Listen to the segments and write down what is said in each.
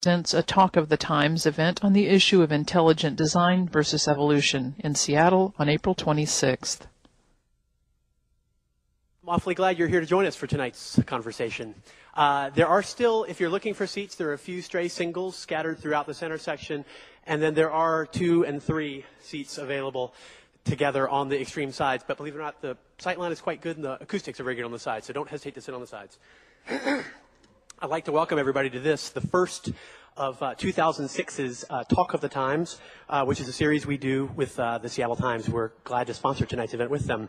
presents a Talk of the Times event on the issue of intelligent design versus evolution in Seattle on April 26th. I'm awfully glad you're here to join us for tonight's conversation. There are still, if you're looking for seats, there are a few stray singles scattered throughout the center section, and then there are 2 and 3 seats available together on the extreme sides. But believe it or not, the sight line is quite good and the acoustics are very good on the sides, so don't hesitate to sit on the sides. I'd like to welcome everybody to this, the first of 2006's Talk of the Times, which is a series we do with the Seattle Times. We're glad to sponsor tonight's event with them.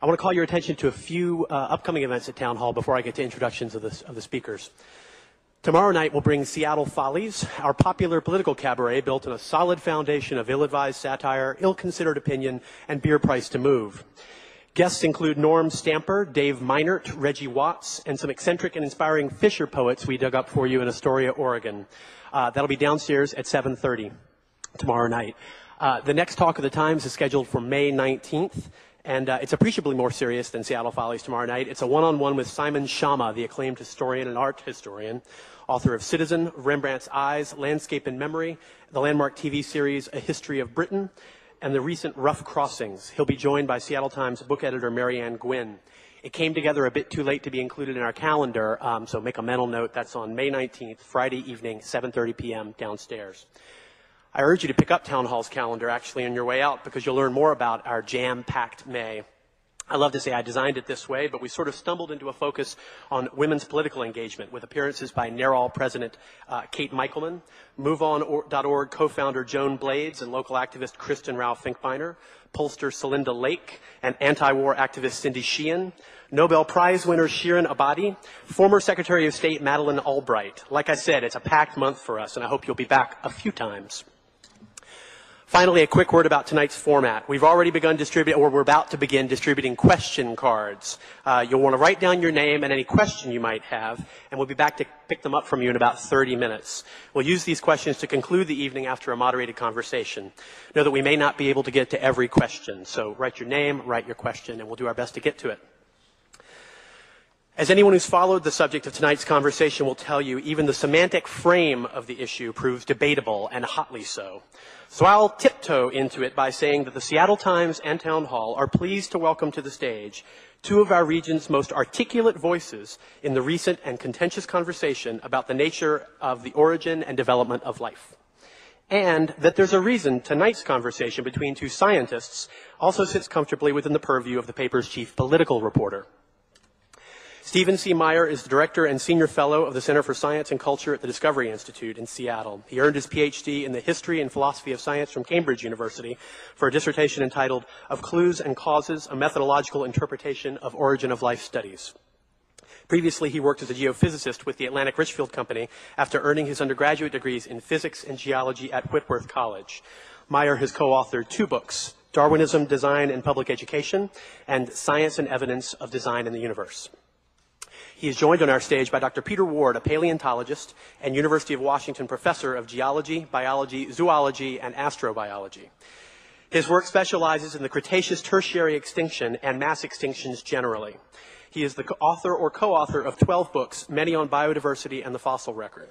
I want to call your attention to a few upcoming events at Town Hall before I get to introductions of the speakers. Tomorrow night we'll bring Seattle Follies, our popular political cabaret built on a solid foundation of ill-advised satire, ill-considered opinion, and beer price to move. Guests include Norm Stamper, Dave Minert, Reggie Watts, and some eccentric and inspiring Fisher poets we dug up for you in Astoria, Oregon. That'll be downstairs at 7:30 tomorrow night. The next Talk of the Times is scheduled for May 19th, and it's appreciably more serious than Seattle Follies tomorrow night. It's a one-on-one with Simon Schama, the acclaimed historian and art historian, author of Citizen, Rembrandt's Eyes, Landscape and Memory, the landmark TV series A History of Britain, and the recent Rough Crossings. He'll be joined by Seattle Times book editor Marianne Gwynn. It came together a bit too late to be included in our calendar, so make a mental note. That's on May 19th, Friday evening, 7:30 p.m. downstairs. I urge you to pick up Town Hall's calendar, actually, on your way out, because you'll learn more about our jam-packed May. I love to say I designed it this way, but we sort of stumbled into a focus on women's political engagement with appearances by NARAL president Kate Michelman, MoveOn.org co-founder Joan Blades and local activist Kristen Rao Finkbeiner, pollster Celinda Lake and anti-war activist Cindy Sheehan, Nobel Prize winner Shirin Ebadi, former Secretary of State Madeleine Albright. Like I said, it's a packed month for us, and I hope you'll be back a few times. Finally, a quick word about tonight's format. We've already begun distributing, or we're about to begin distributing question cards. You'll want to write down your name and any question you might have, and we'll be back to pick them up from you in about 30 minutes. We'll use these questions to conclude the evening after a moderated conversation. Know that we may not be able to get to every question, so write your name, write your question, and we'll do our best to get to it. As anyone who's followed the subject of tonight's conversation will tell you, even the semantic frame of the issue proves debatable, and hotly so. So I'll tiptoe into it by saying that the Seattle Times and Town Hall are pleased to welcome to the stage two of our region's most articulate voices in the recent and contentious conversation about the nature of the origin and development of life. And that there's a reason tonight's conversation between two scientists also sits comfortably within the purview of the paper's chief political reporter. Stephen C. Meyer is the director and senior fellow of the Center for Science and Culture at the Discovery Institute in Seattle. He earned his PhD in the history and philosophy of science from Cambridge University for a dissertation entitled Of Clues and Causes, a Methodological Interpretation of Origin of Life Studies. Previously, he worked as a geophysicist with the Atlantic Richfield Company after earning his undergraduate degrees in physics and geology at Whitworth College. Meyer has co-authored 2 books, Darwinism, Design and Public Education, and Science and Evidence of Design in the Universe. He is joined on our stage by Dr. Peter Ward, a paleontologist and University of Washington professor of geology, biology, zoology, and astrobiology. His work specializes in the Cretaceous tertiary extinction and mass extinctions generally. He is the author or co-author of 12 books, many on biodiversity and the fossil record.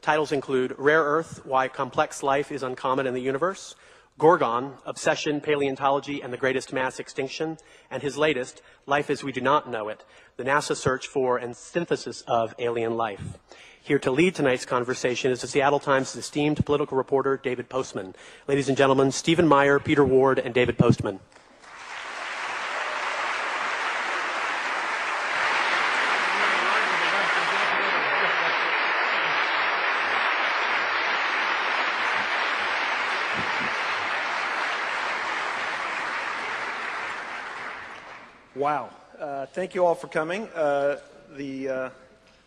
Titles include Rare Earth, Why Complex Life is Uncommon in the Universe, Gorgon, Obsession, Paleontology, and the Greatest Mass Extinction, and his latest, Life as We Do Not Know It, the NASA Search for and Synthesis of Alien Life. Here to lead tonight's conversation is the Seattle Times' esteemed political reporter, David Postman. Ladies and gentlemen, Stephen Meyer, Peter Ward, and David Postman. Wow. Thank you all for coming. The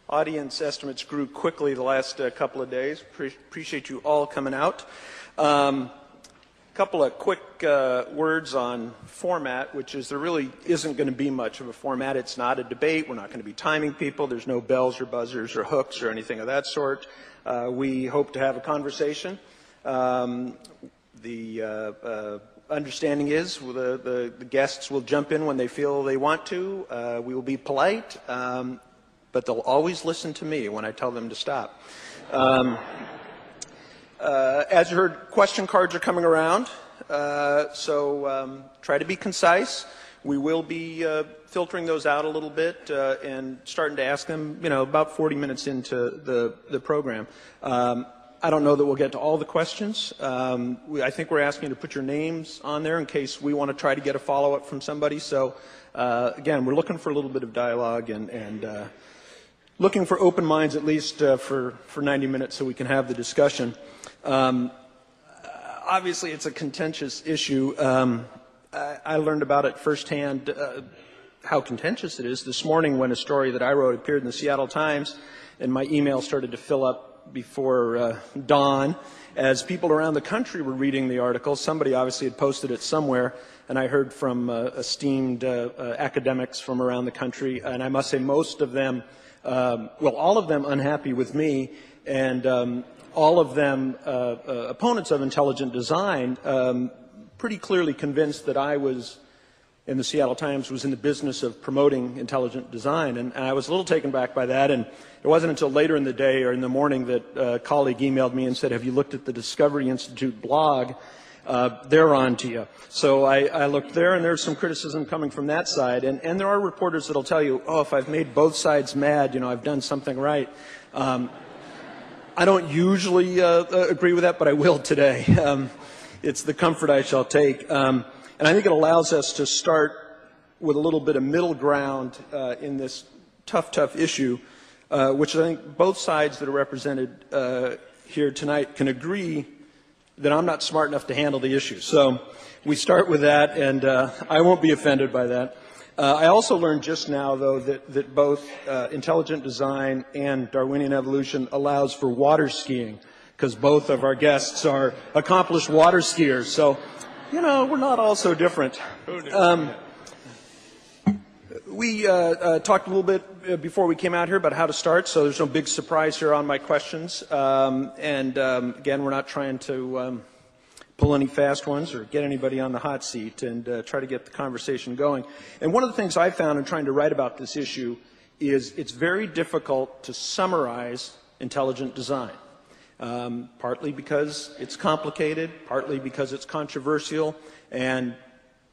audience estimates grew quickly the last couple of days. Appreciate you all coming out. Couple of quick words on format, which is there really isn't going to be much of a format. It's not a debate. We're not going to be timing people. There's no bells or buzzers or hooks or anything of that sort. We hope to have a conversation. Understanding is the guests will jump in when they feel they want to. We will be polite, but they'll always listen to me when I tell them to stop. As you heard, question cards are coming around, so try to be concise. We will be filtering those out a little bit and starting to ask them, you know, about 40 minutes into the program. I don't know that we'll get to all the questions. I think we're asking you to put your names on there in case we want to try to get a follow-up from somebody. So, again, we're looking for a little bit of dialogue and looking for open minds at least for 90 minutes so we can have the discussion. Obviously, it's a contentious issue. I learned about it firsthand, how contentious it is this morning when a story that I wrote appeared in the Seattle Times, and my email started to fill up before dawn. As people around the country were reading the article, somebody obviously had posted it somewhere, and I heard from esteemed academics from around the country, and I must say most of them, well, all of them unhappy with me, and all of them opponents of intelligent design, pretty clearly convinced that I was, in the Seattle Times, was in the business of promoting intelligent design. And I was a little taken back by that. And it wasn't until later in the day or in the morning that a colleague emailed me and said, have you looked at the Discovery Institute blog? They're on to you. So I looked there, and there's some criticism coming from that side. And there are reporters that'll tell you, oh, if I've made both sides mad, you know, I've done something right. I don't usually agree with that, but I will today. It's the comfort I shall take. And I think it allows us to start with a little bit of middle ground in this tough issue, which I think both sides that are represented here tonight can agree that I'm not smart enough to handle the issue. So we start with that, and I won't be offended by that. I also learned just now, though, that both intelligent design and Darwinian evolution allows for water skiing, because both of our guests are accomplished water skiers. So, you know, we're not all so different. We talked a little bit before we came out here about how to start, so there's no big surprise here on my questions. Again, we're not trying to pull any fast ones or get anybody on the hot seat and try to get the conversation going. And one of the things I found in trying to write about this issue is it's very difficult to summarize intelligent design. Partly because it's complicated, partly because it's controversial, and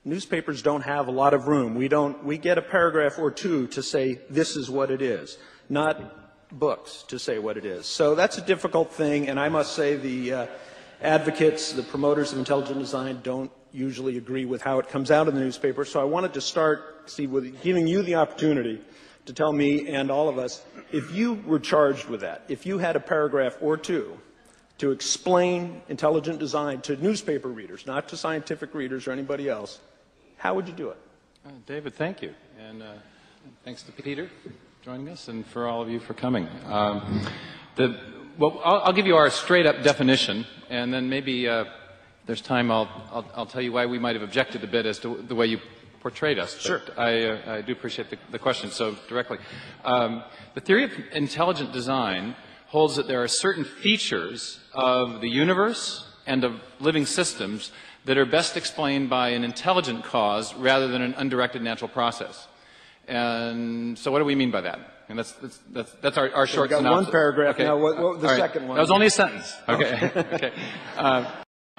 newspapers don't have a lot of room. We get a paragraph or two to say this is what it is, not books to say what it is. So that's a difficult thing, and I must say the advocates, the promoters of intelligent design don't usually agree with how it comes out in the newspaper. So I wanted to start, Steve, with giving you the opportunity to tell me and all of us, if you were charged with that, if you had a paragraph or two to explain intelligent design to newspaper readers, not to scientific readers or anybody else, how would you do it? David, thank you. And thanks to Peter for joining us and for all of you for coming. I'll give you our straight-up definition, and then maybe if there's time I'll tell you why we might have objected a bit as to the way you portrayed us. Sure. I do appreciate the question so directly. The theory of intelligent design holds that there are certain features of the universe and of living systems that are best explained by an intelligent cause rather than an undirected natural process. And so what do we mean by that? And that's our short synopsis. We've got one paragraph. Okay. Now, what was the second one? That was only a sentence. Okay. Okay.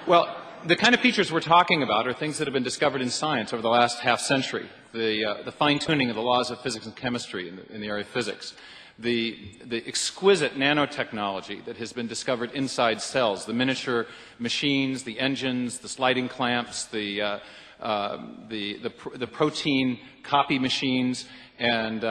Well, the kind of features we're talking about are things that have been discovered in science over the last half century. The fine-tuning of the laws of physics and chemistry in the area of physics. The exquisite nanotechnology that has been discovered inside cells. The miniature machines, the engines, the sliding clamps, the protein copy machines, and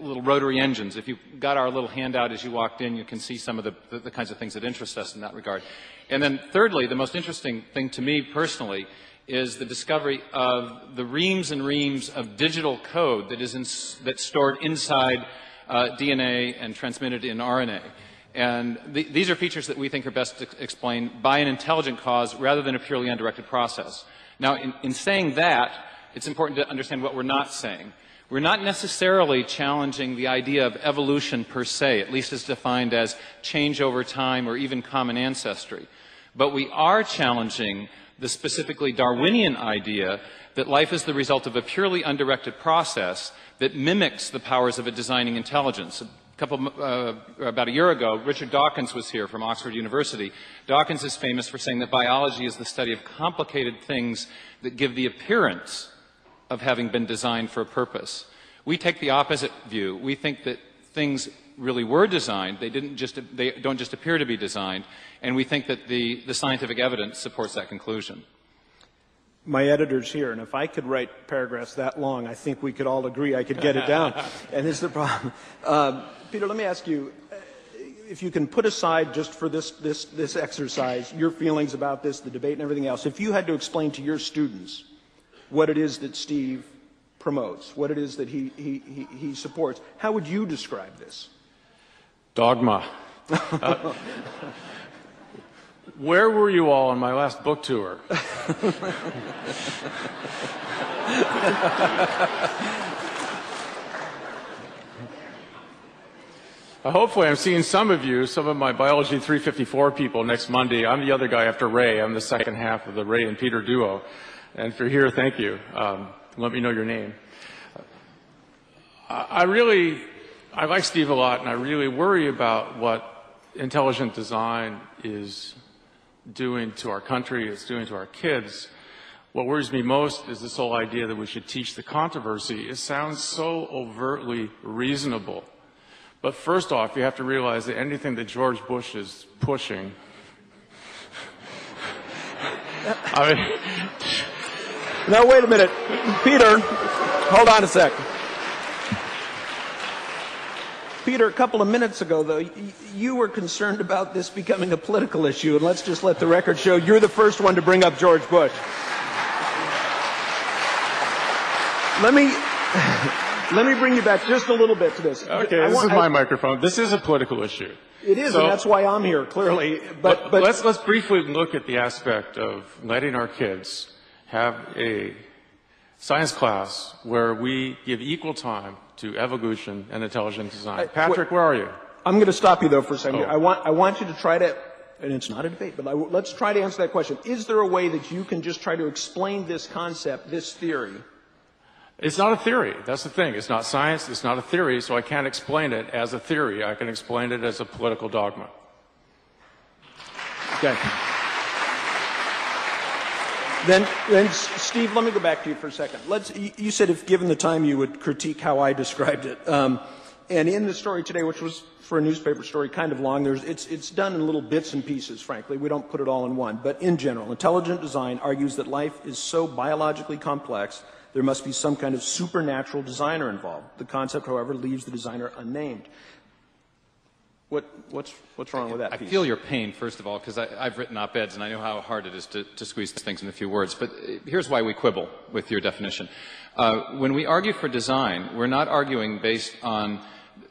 little rotary engines. If you got our little handout as you walked in, you can see some of the kinds of things that interest us in that regard. And then thirdly, the most interesting thing to me personally is the discovery of the reams and reams of digital code that is that's stored inside DNA and transmitted in RNA. And these are features that we think are best explained by an intelligent cause rather than a purely undirected process. Now, in saying that, it's important to understand what we're not saying. We're not necessarily challenging the idea of evolution per se, at least as defined as change over time or even common ancestry. But we are challenging the specifically Darwinian idea that life is the result of a purely undirected process that mimics the powers of a designing intelligence, About a year ago, Richard Dawkins was here from Oxford University. Dawkins is famous for saying that biology is the study of complicated things that give the appearance of having been designed for a purpose. We take the opposite view. We think that things really were designed. They don't just appear to be designed. And we think that the scientific evidence supports that conclusion. My editor's here, and if I could write paragraphs that long, I think we could all agree I could get it down. And it's the problem. Peter, let me ask you, if you can put aside just for this exercise, your feelings about this, the debate and everything else, if you had to explain to your students what it is that Steve promotes, what it is that he supports, how would you describe this? Dogma. Where were you all on my last book tour? Hopefully I'm seeing some of you, some of my Biology 354 people next Monday. I'm the other guy after Ray. I'm the second half of the Ray and Peter duo. And if you're here, thank you. Let me know your name. I like Steve a lot, and I really worry about what intelligent design is doing to our country, it's doing to our kids. What worries me most is this whole idea that we should teach the controversy. It sounds so overtly reasonable. But first off, you have to realize that anything that George Bush is pushing, I mean... Now, wait a minute. Peter, hold on a sec. Peter, a couple of minutes ago, though, you were concerned about this becoming a political issue, and let's just let the record show you're the first one to bring up George Bush. Let me bring you back just a little bit to this. Okay, this is my microphone. This is a political issue. It is, so, and that's why I'm here, clearly. But let's briefly look at the aspect of letting our kids have a science class where we give equal time to evolution and intelligent design. Patrick, where are you? I'm going to stop you, though, for a second. Oh. I want you to try to, and it's not a debate, but let's try to answer that question. Is there a way that you can just try to explain this concept, this theory? It's not a theory. That's the thing. It's not science. It's not a theory, so I can't explain it as a theory. I can explain it as a political dogma. Okay. Then, Steve, let me go back to you for a second. You said if given the time, you would critique how I described it. And in the story today, which was for a newspaper story kind of long, it's done in little bits and pieces, frankly. We don't put it all in one. But in general, intelligent design argues that life is so biologically complex, there must be some kind of supernatural designer involved. The concept, however, leaves the designer unnamed. What's wrong with that piece? I feel your pain, first of all, because I've written op-eds and I know how hard it is to squeeze things in a few words. But here's why we quibble with your definition. When we argue for design, we're not arguing based on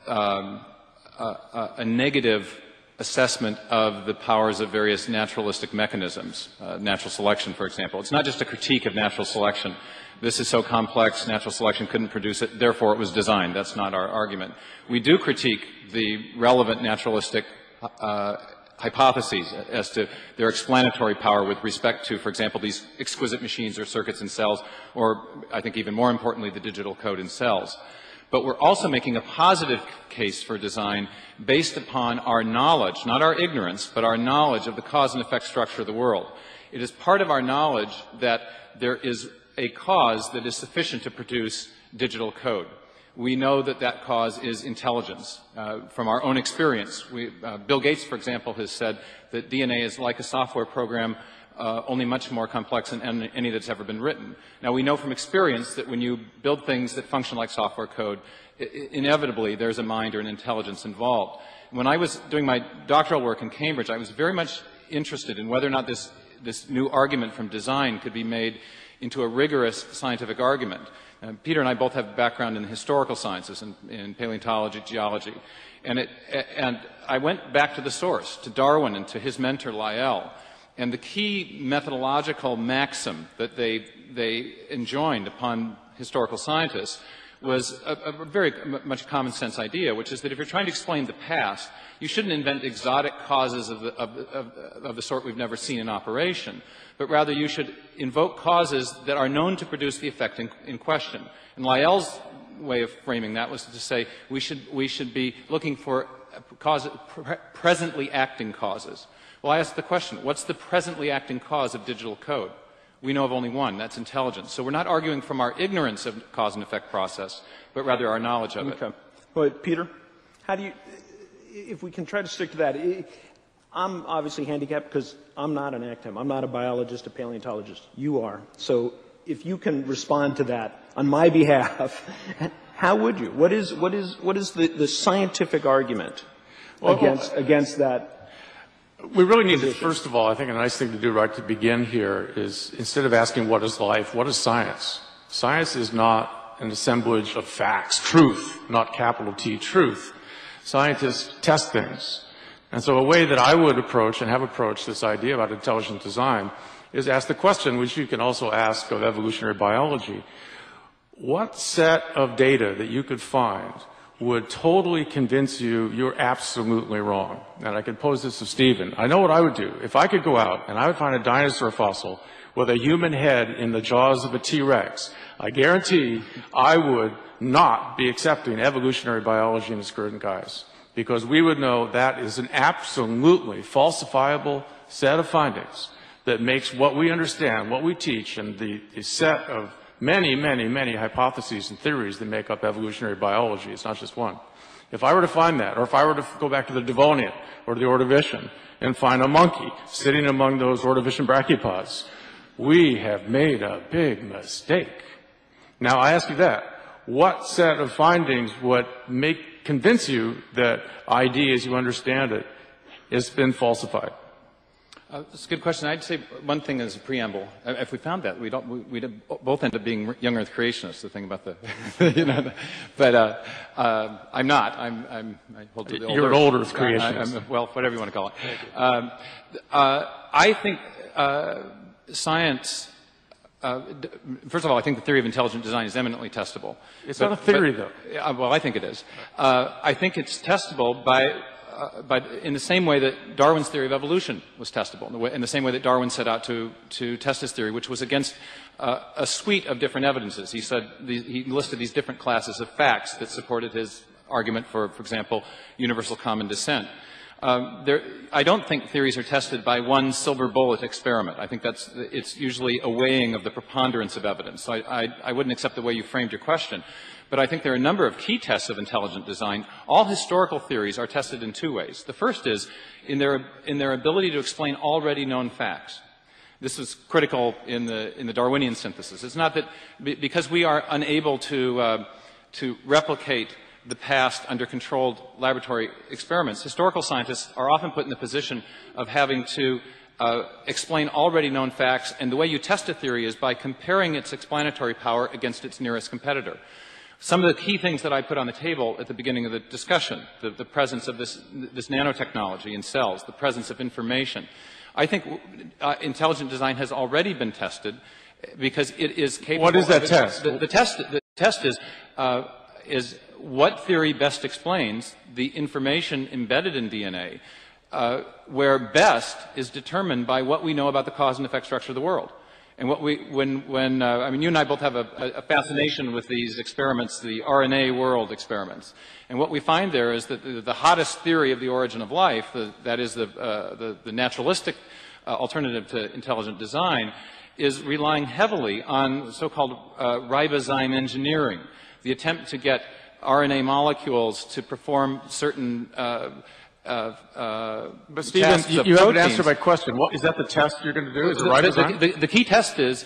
a negative assessment of the powers of various naturalistic mechanisms, natural selection, for example. It's not just a critique of natural selection. This is so complex, natural selection couldn't produce it, therefore it was designed. That's not our argument. We do critique the relevant naturalistic hypotheses as to their explanatory power with respect to, for example, these exquisite machines or circuits in cells, or I think even more importantly, the digital code in cells. But we're also making a positive case for design based upon our knowledge, not our ignorance, but our knowledge of the cause and effect structure of the world. It is part of our knowledge that there is a cause that is sufficient to produce digital code. We know that that cause is intelligence. From our own experience, Bill Gates, for example, has said that DNA is like a software program, only much more complex than any that's ever been written. Now, we know from experience that when you build things that function like software code, inevitably there's a mind or an intelligence involved. When I was doing my doctoral work in Cambridge, I was very much interested in whether or not this new argument from design could be made into a rigorous scientific argument. Peter and I both have a background in the historical sciences, in paleontology, geology. And I went back to the source, to Darwin and to his mentor, Lyell. And the key methodological maxim that they enjoined upon historical scientists was a very much common sense idea, which is that if you're trying to explain the past, you shouldn't invent exotic causes of the sort we've never seen in operation, but rather you should invoke causes that are known to produce the effect in question. And Lyell's way of framing that was to say we should be looking for causes, presently acting causes. Well, I asked the question, what's the presently acting cause of digital code? We know of only one, that's intelligence. So we're not arguing from our ignorance of cause and effect process, but rather our knowledge of it. Well, Peter, how do you, if we can try to stick to that, I'm obviously handicapped because I'm not an academic. I'm not a biologist, a paleontologist. You are. So if you can respond to that on my behalf, how would you? What is the scientific argument against that? We really need to, first of all, I think a nice thing to do right to begin here is instead of asking what is life, what is science? Science is not an assemblage of facts, truth, not capital T, truth. Scientists test things. And so a way that I would approach and have approached this idea about intelligent design is ask the question, which you can also ask of evolutionary biology, what set of data that you could find would totally convince you you're absolutely wrong? And I could pose this to Stephen. I know what I would do. If I could go out and I would find a dinosaur fossil with a human head in the jaws of a T-Rex, I guarantee I would not be accepting evolutionary biology in its current guise, because we would know that is an absolutely falsifiable set of findings that makes what we understand, what we teach, and the set of many, many, many hypotheses and theories that make up evolutionary biology. It's not just one. If I were to find that, or if I were to go back to the Devonian or the Ordovician and find a monkey sitting among those Ordovician brachiopods, we have made a big mistake. Now, I ask you that. What set of findings would convince you that ID, as you understand it, has been falsified? That's a good question. I'd say one thing as a preamble. If we found that, we'd both end up being young Earth creationists. The thing about the, you know. But I'm not. I hold to the old. You're an old Earth creationist. Well, whatever you want to call it. I think science. First of all, I think the theory of intelligent design is eminently testable. It's not a theory, though. Well, I think it is. I think it's testable by in the same way that Darwin's theory of evolution was testable, in the same way that Darwin set out to test his theory, which was against a suite of different evidences. He said he listed these different classes of facts that supported his argument for example, universal common descent. I don't think theories are tested by one silver bullet experiment. I think it's usually a weighing of the preponderance of evidence. So I wouldn't accept the way you framed your question, but I think there are a number of key tests of intelligent design. All historical theories are tested in two ways. The first is in their ability to explain already known facts. This is critical in the Darwinian synthesis. It's not that because we are unable to replicate the past under controlled laboratory experiments, historical scientists are often put in the position of having to explain already known facts, and the way you test a theory is by comparing its explanatory power against its nearest competitor. Some of the key things that I put on the table at the beginning of the discussion, the presence of this nanotechnology in cells, the presence of information, I think intelligent design has already been tested because it is capable of... What is that test? The test is what theory best explains the information embedded in DNA, where best is determined by what we know about the cause and effect structure of the world. And what we, I mean, you and I both have a fascination with these experiments, the RNA world experiments. And what we find there is that the hottest theory of the origin of life, that is the naturalistic alternative to intelligent design, is relying heavily on so-called ribozyme engineering, the attempt to get RNA molecules to perform certain but Stephen, you haven't answered my question. What is that the test you're going to do? Is it ribozyme? The key test is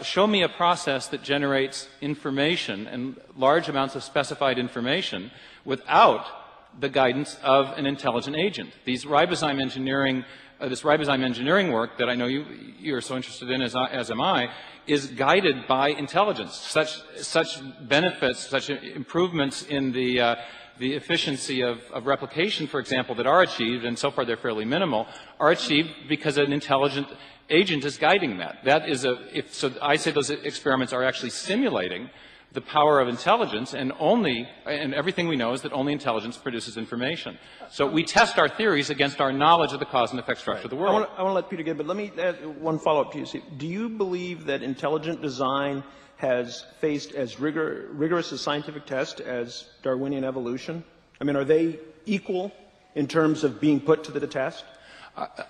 show me a process that generates information and large amounts of specified information without the guidance of an intelligent agent. These ribozyme engineering, this ribozyme engineering work that I know you're so interested in, as am I, is guided by intelligence. Such benefits, such improvements in the efficiency of replication, for example, that are achieved, and so far they're fairly minimal, are achieved because an intelligent agent is guiding that. That is so I say those experiments are actually simulating the power of intelligence, and everything we know is that only intelligence produces information. So we test our theories against our knowledge of the cause and effect structure of the world. I want to let Peter get, but let me add one follow-up to you. Do you believe that intelligent design has faced as rigorous a scientific test as Darwinian evolution? I mean, are they equal in terms of being put to the test?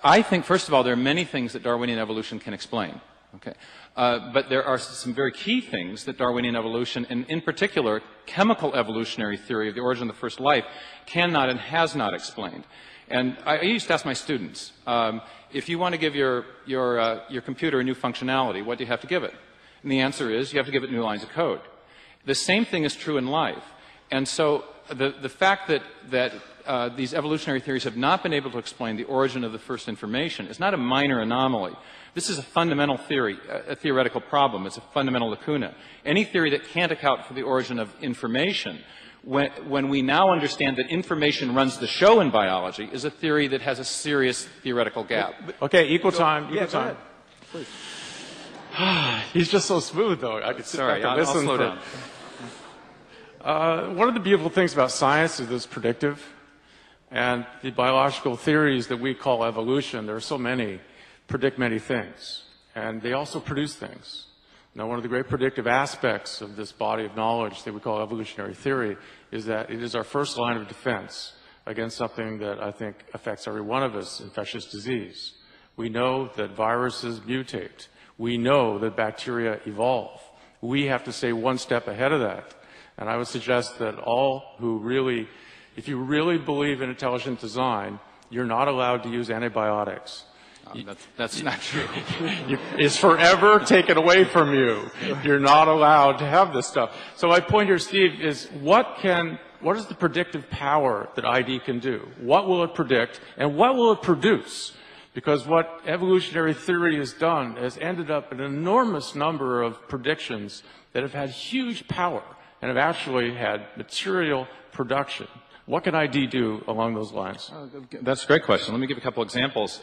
I think, first of all, there are many things that Darwinian evolution can explain. Okay. But there are some very key things that Darwinian evolution, and in particular, chemical evolutionary theory of the origin of the first life, cannot and has not explained. And I used to ask my students, if you want to give your computer a new functionality, what do you have to give it? And the answer is you have to give it new lines of code. The same thing is true in life. And so the fact that, these evolutionary theories have not been able to explain the origin of the first information is not a minor anomaly. This is a fundamental theory, a theoretical problem. It's a fundamental lacuna. Any theory that can't account for the origin of information, when we now understand that information runs the show in biology, is a theory that has a serious theoretical gap. Okay, equal time. Equal time. Go ahead. He's just so smooth, though. I could sit back and listen. I'll slow down. One of the beautiful things about science is it's predictive. And the biological theories that we call evolution, there are so many, predict many things. And they also produce things. Now, one of the great predictive aspects of this body of knowledge that we call evolutionary theory is that it is our first line of defense against something that I think affects every one of us, infectious disease. We know that viruses mutate. We know that bacteria evolve. We have to stay one step ahead of that. And I would suggest that all who really, if you really believe in intelligent design, you're not allowed to use antibiotics. That's not true. It's forever taken away from you. You're not allowed to have this stuff. So my point here, Steve, is what is the predictive power that ID can do? What will it predict and what will it produce? Because what evolutionary theory has done has ended up an enormous number of predictions that have had huge power and have actually had material production. What can ID do along those lines? That's a great question. Let me give a couple examples.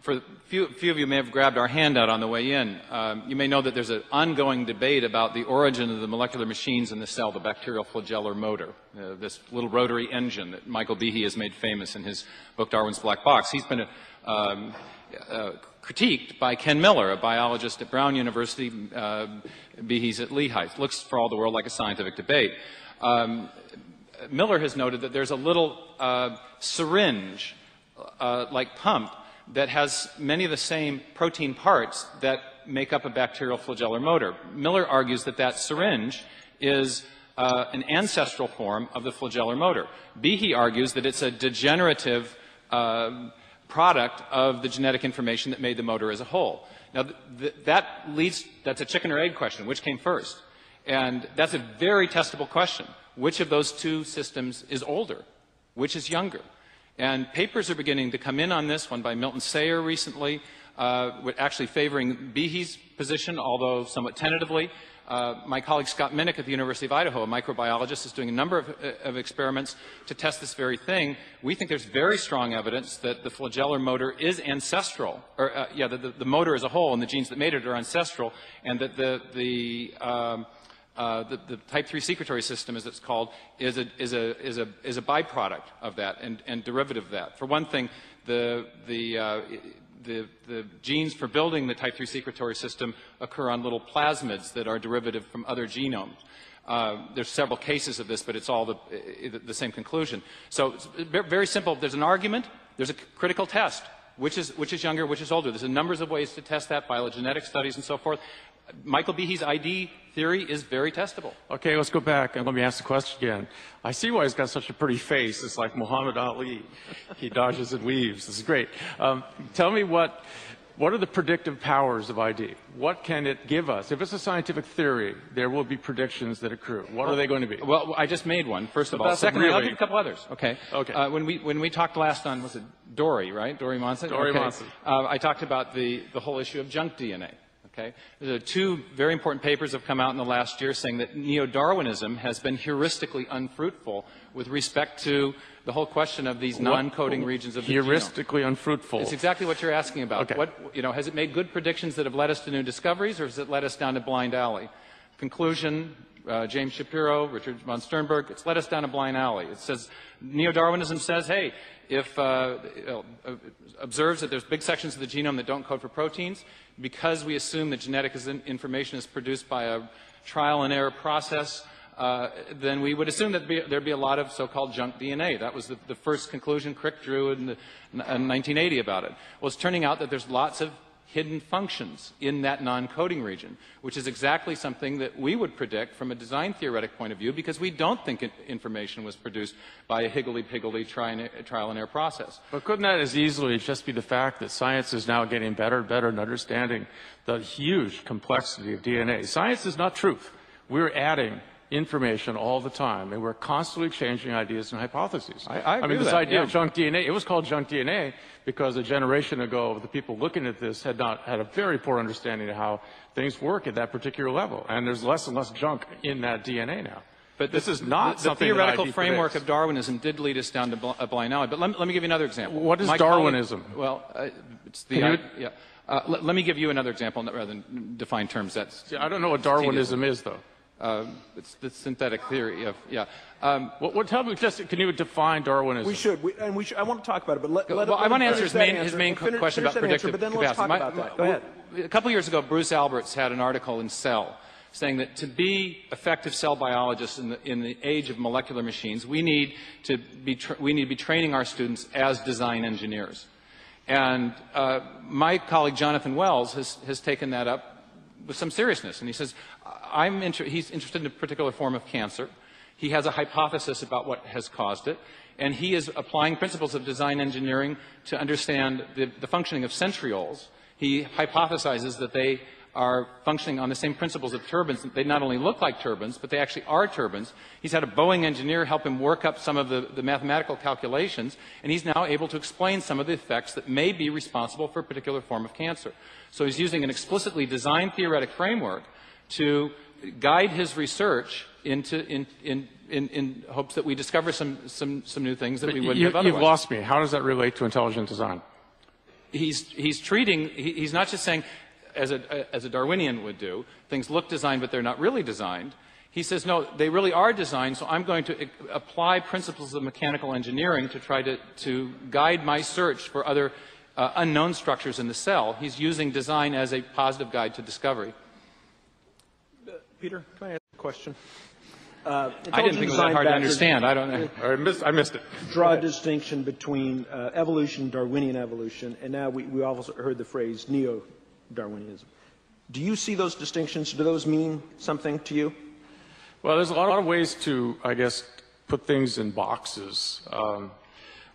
For few of you may have grabbed our handout on the way in. You may know that there's an ongoing debate about the origin of the molecular machines in the cell, the bacterial flagellar motor, this little rotary engine that Michael Behe has made famous in his book Darwin's Black Box. He's been critiqued by Ken Miller, a biologist at Brown University. Behe's at Lehigh. It looks for all the world like a scientific debate. Miller has noted that there's a little syringe, like pump, that has many of the same protein parts that make up a bacterial flagellar motor. Miller argues that that syringe is an ancestral form of the flagellar motor. Behe argues that it's a degenerative product of the genetic information that made the motor as a whole. Now, that's a chicken or egg question. Which came first? And that's a very testable question. Which of those two systems is older? Which is younger? And papers are beginning to come in on this, one by Milton Sayer recently, actually favoring Behe's position, although somewhat tentatively. My colleague Scott Minnick at the University of Idaho, a microbiologist, is doing a number of experiments to test this very thing. We think there's very strong evidence that the flagellar motor is ancestral, or the motor as a whole and the genes that made it are ancestral, and that the type 3 secretory system, as it's called, is a byproduct of that and derivative of that. For one thing, the genes for building the type 3 secretory system occur on little plasmids that are derivative from other genomes. There's several cases of this, but it's all the same conclusion. So it's very simple. There's an argument. There's a critical test. Which is younger? Which is older? There's a numbers of ways to test that, phylogenetic studies and so forth. Michael Behe's ID theory is very testable. Okay, let's go back and let me ask the question again. I see why he's got such a pretty face. It's like Muhammad Ali. He dodges and weaves. This is great. Tell me what are the predictive powers of ID? What can it give us? If it's a scientific theory, there will be predictions that accrue. What are they going to be? Well, I just made one, first of all. Secondly, really... I'll give a couple others. Okay. Okay. When we talked last on, was it Dory, right? Dory Monson? Dory Monson. I talked about the whole issue of junk DNA. Okay. There are two very important papers that have come out in the last year saying that neo-Darwinism has been heuristically unfruitful with respect to the whole question of these non-coding regions of the genome. Heuristically unfruitful. It's exactly what you're asking about. Okay. What, you know, has it made good predictions that have led us to new discoveries, or has it led us down a blind alley? Conclusion, James Shapiro, Richard von Sternberg, it's led us down a blind alley. It says, neo-Darwinism says, hey, if observes that there's big sections of the genome that don't code for proteins, because we assume that genetic information is produced by a trial and error process, then we would assume that there'd be a lot of so-called junk DNA. That was the first conclusion Crick drew in 1980 about it. Well, it's turning out that there's lots of hidden functions in that non-coding region, which is exactly something that we would predict from a design theoretic point of view, because we don't think information was produced by a higgledy-piggledy trial and error process. But couldn't that as easily just be the fact that science is now getting better and better in understanding the huge complexity of DNA? Science is not truth. We're adding information all the time, and we're constantly changing ideas and hypotheses. I agree. I mean, this idea of junk DNA, it was called junk DNA because a generation ago the people looking at this had a very poor understanding of how things work at that particular level, and there's less and less junk in that DNA now. But this is not something that the theoretical framework of Darwinism did lead us down to a blind alley. But let me give you another example. What is Darwinism? Well, it's the yeah. Let me give you another example rather than define terms. That's I don't know what Darwinism is though. It's the synthetic theory of, yeah. What help me just, can you define Darwinism? We should, I want to talk about it, but I want to answer his main question about predictive capacity. Let's talk about that. Go ahead. A couple years ago, Bruce Alberts had an article in Cell saying that to be effective cell biologists in the age of molecular machines, we need to be training our students as design engineers. And my colleague Jonathan Wells has taken that up with some seriousness, and he says, he's interested in a particular form of cancer. He has a hypothesis about what has caused it, and he is applying principles of design engineering to understand the functioning of centrioles. He hypothesizes that they are functioning on the same principles of turbines, that they not only look like turbines, but they actually are turbines. He's had a Boeing engineer help him work up some of the mathematical calculations, and he's now able to explain some of the effects that may be responsible for a particular form of cancer. So he's using an explicitly designed theoretic framework to guide his research in hopes that we discover some new things that we wouldn't have otherwise. You've lost me. How does that relate to intelligent design? He's not just saying, as a Darwinian would do, things look designed, but they're not really designed. He says, no, they really are designed, so I'm going to apply principles of mechanical engineering to try to guide my search for other unknown structures in the cell. He's using design as a positive guide to discovery. Peter, can I ask a question? I didn't think it was that hard to understand. I don't know. I missed it. Draw a distinction between evolution, Darwinian evolution, and now we also heard the phrase neo-Darwinism. Do you see those distinctions? Do those mean something to you? Well, there's a lot of ways to, I guess, put things in boxes.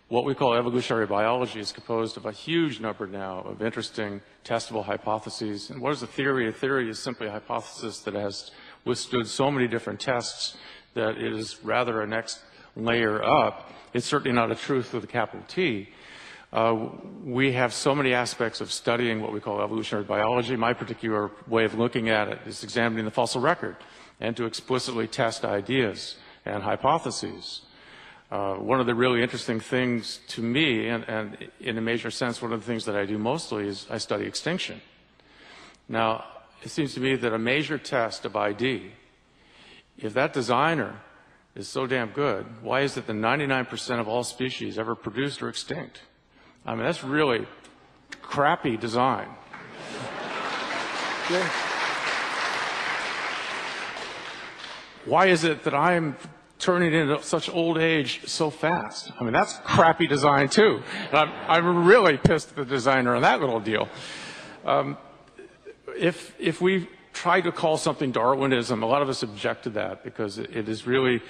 What we call evolutionary biology is composed of a huge number now of interesting testable hypotheses. And what is a theory? A theory is simply a hypothesis that has withstood so many different tests that it is rather a next layer up. It's certainly not a truth with a capital T. We have so many aspects of studying what we call evolutionary biology. My particular way of looking at it is examining the fossil record and to explicitly test ideas and hypotheses. One of the really interesting things to me, and in a major sense, one of the things that I do mostly is I study extinction. Now, it seems to me that a major test of ID, if that designer is so damn good, why is it that 99% of all species ever produced are extinct? I mean, that's really crappy design. Yeah. Why is it that I'm turning into such old age so fast? I mean, that's crappy design too. And I'm really pissed at the designer on that little deal. If we try to call something Darwinism, a lot of us object to that because it is really,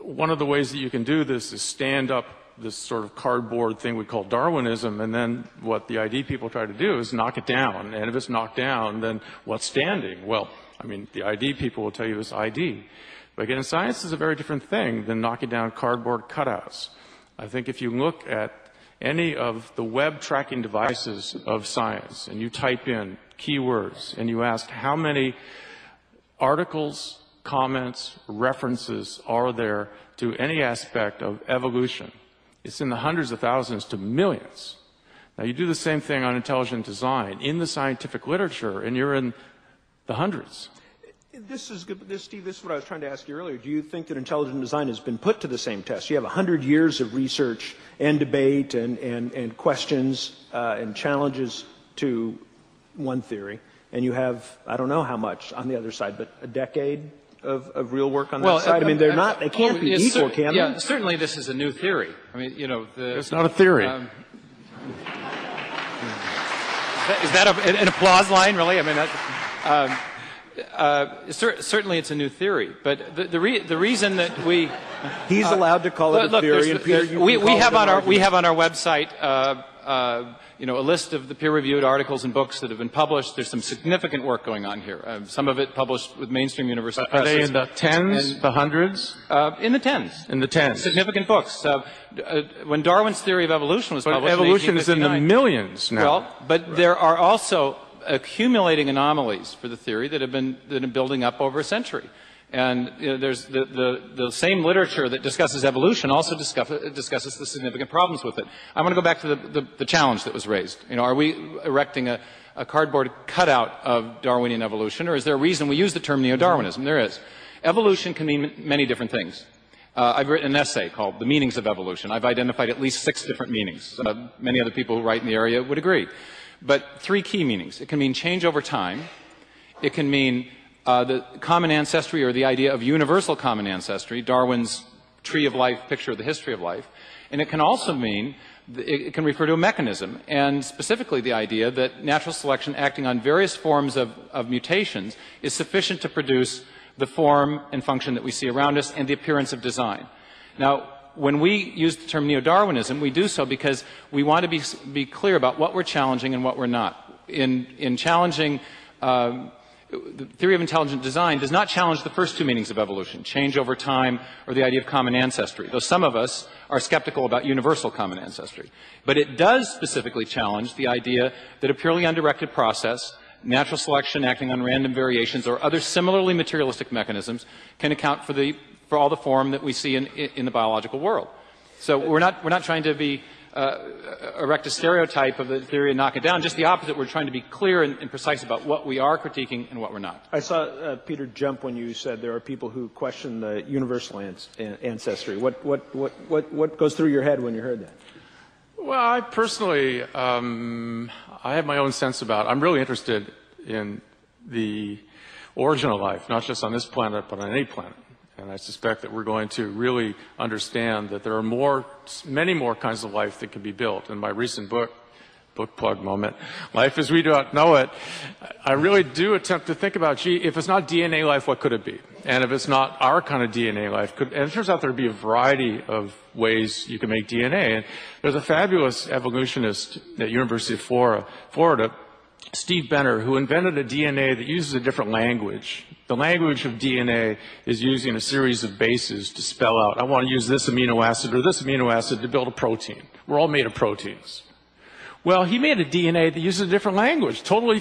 one of the ways that you can do this is stand up this sort of cardboard thing we call Darwinism, and then what the ID people try to do is knock it down. And if it's knocked down, then what's standing? Well, I mean, the ID people will tell you it's ID. But again, science is a very different thing than knocking down cardboard cutouts. I think if you look at any of the web tracking devices of science, and you type in keywords, and you ask how many articles, comments, references are there to any aspect of evolution, it's in the hundreds of thousands to millions. Now, you do the same thing on intelligent design in the scientific literature, and you're in the hundreds. This is what I was trying to ask you earlier. Do you think that intelligent design has been put to the same test? You have 100 years of research and debate and questions and challenges to one theory, and you have, I don't know how much on the other side, but a decade of real work on that side. I mean, they're not, they can't be equal, can they? Yeah, certainly this is a new theory. I mean, you know, it's not a theory. Is that an applause line, really? I mean, certainly it's a new theory, but the reason that we he's allowed to call it a theory, and Peter, we have on our website you know, a list of the peer-reviewed articles and books that have been published. There's some significant work going on here. Some of it published with mainstream university presses. Are they in the tens, the hundreds? In the tens. In the tens. Significant books. When Darwin's theory of evolution was published, evolution is in the millions now. Well, but there are also accumulating anomalies for the theory that have building up over a century. And you know, there's the same literature that discusses evolution also discusses the significant problems with it. I want to go back to the challenge that was raised. You know, are we erecting a cardboard cutout of Darwinian evolution, or is there a reason we use the term neo-Darwinism? There is. Evolution can mean many different things. I've written an essay called The Meanings of Evolution. I've identified at least 6 different meanings. Many other people who write in the area would agree. But 3 key meanings. It can mean change over time. It can mean the common ancestry, or the idea of universal common ancestry, Darwin's tree of life picture of the history of life. And it can also mean, it can refer to a mechanism, and specifically the idea that natural selection acting on various forms of mutations is sufficient to produce the form and function that we see around us and the appearance of design. Now, when we use the term neo-Darwinism, we do so because we want to be clear about what we're challenging and what we're not. In challenging, the theory of intelligent design does not challenge the first 2 meanings of evolution, change over time or the idea of common ancestry, though some of us are skeptical about universal common ancestry. But it does specifically challenge the idea that a purely undirected process, natural selection acting on random variations or other similarly materialistic mechanisms, can account for all the form that we see in the biological world. So we're not trying to be erect a stereotype of the theory and knock it down. Just the opposite. We're trying to be clear and precise about what we are critiquing and what we're not. I saw Peter jump when you said there are people who question the universal ancestry. What goes through your head when you heard that? Well, I personally, I have my own sense about it. I'm really interested in the origin of life, not just on this planet, but on any planet. And I suspect that we're going to really understand that there are many more kinds of life that can be built. In my recent book, book plug moment, Life as We Don't Know It, I really do attempt to think about, gee, if it's not DNA life, what could it be? And if it's not our kind of DNA life, and it turns out there'd be a variety of ways you can make DNA. And there's a fabulous evolutionist at University of Florida, Steve Benner, who invented a DNA that uses a different language. The language of DNA is using a series of bases to spell out, I want to use this amino acid or this amino acid to build a protein. We're all made of proteins. Well, he made a DNA that uses a different language, totally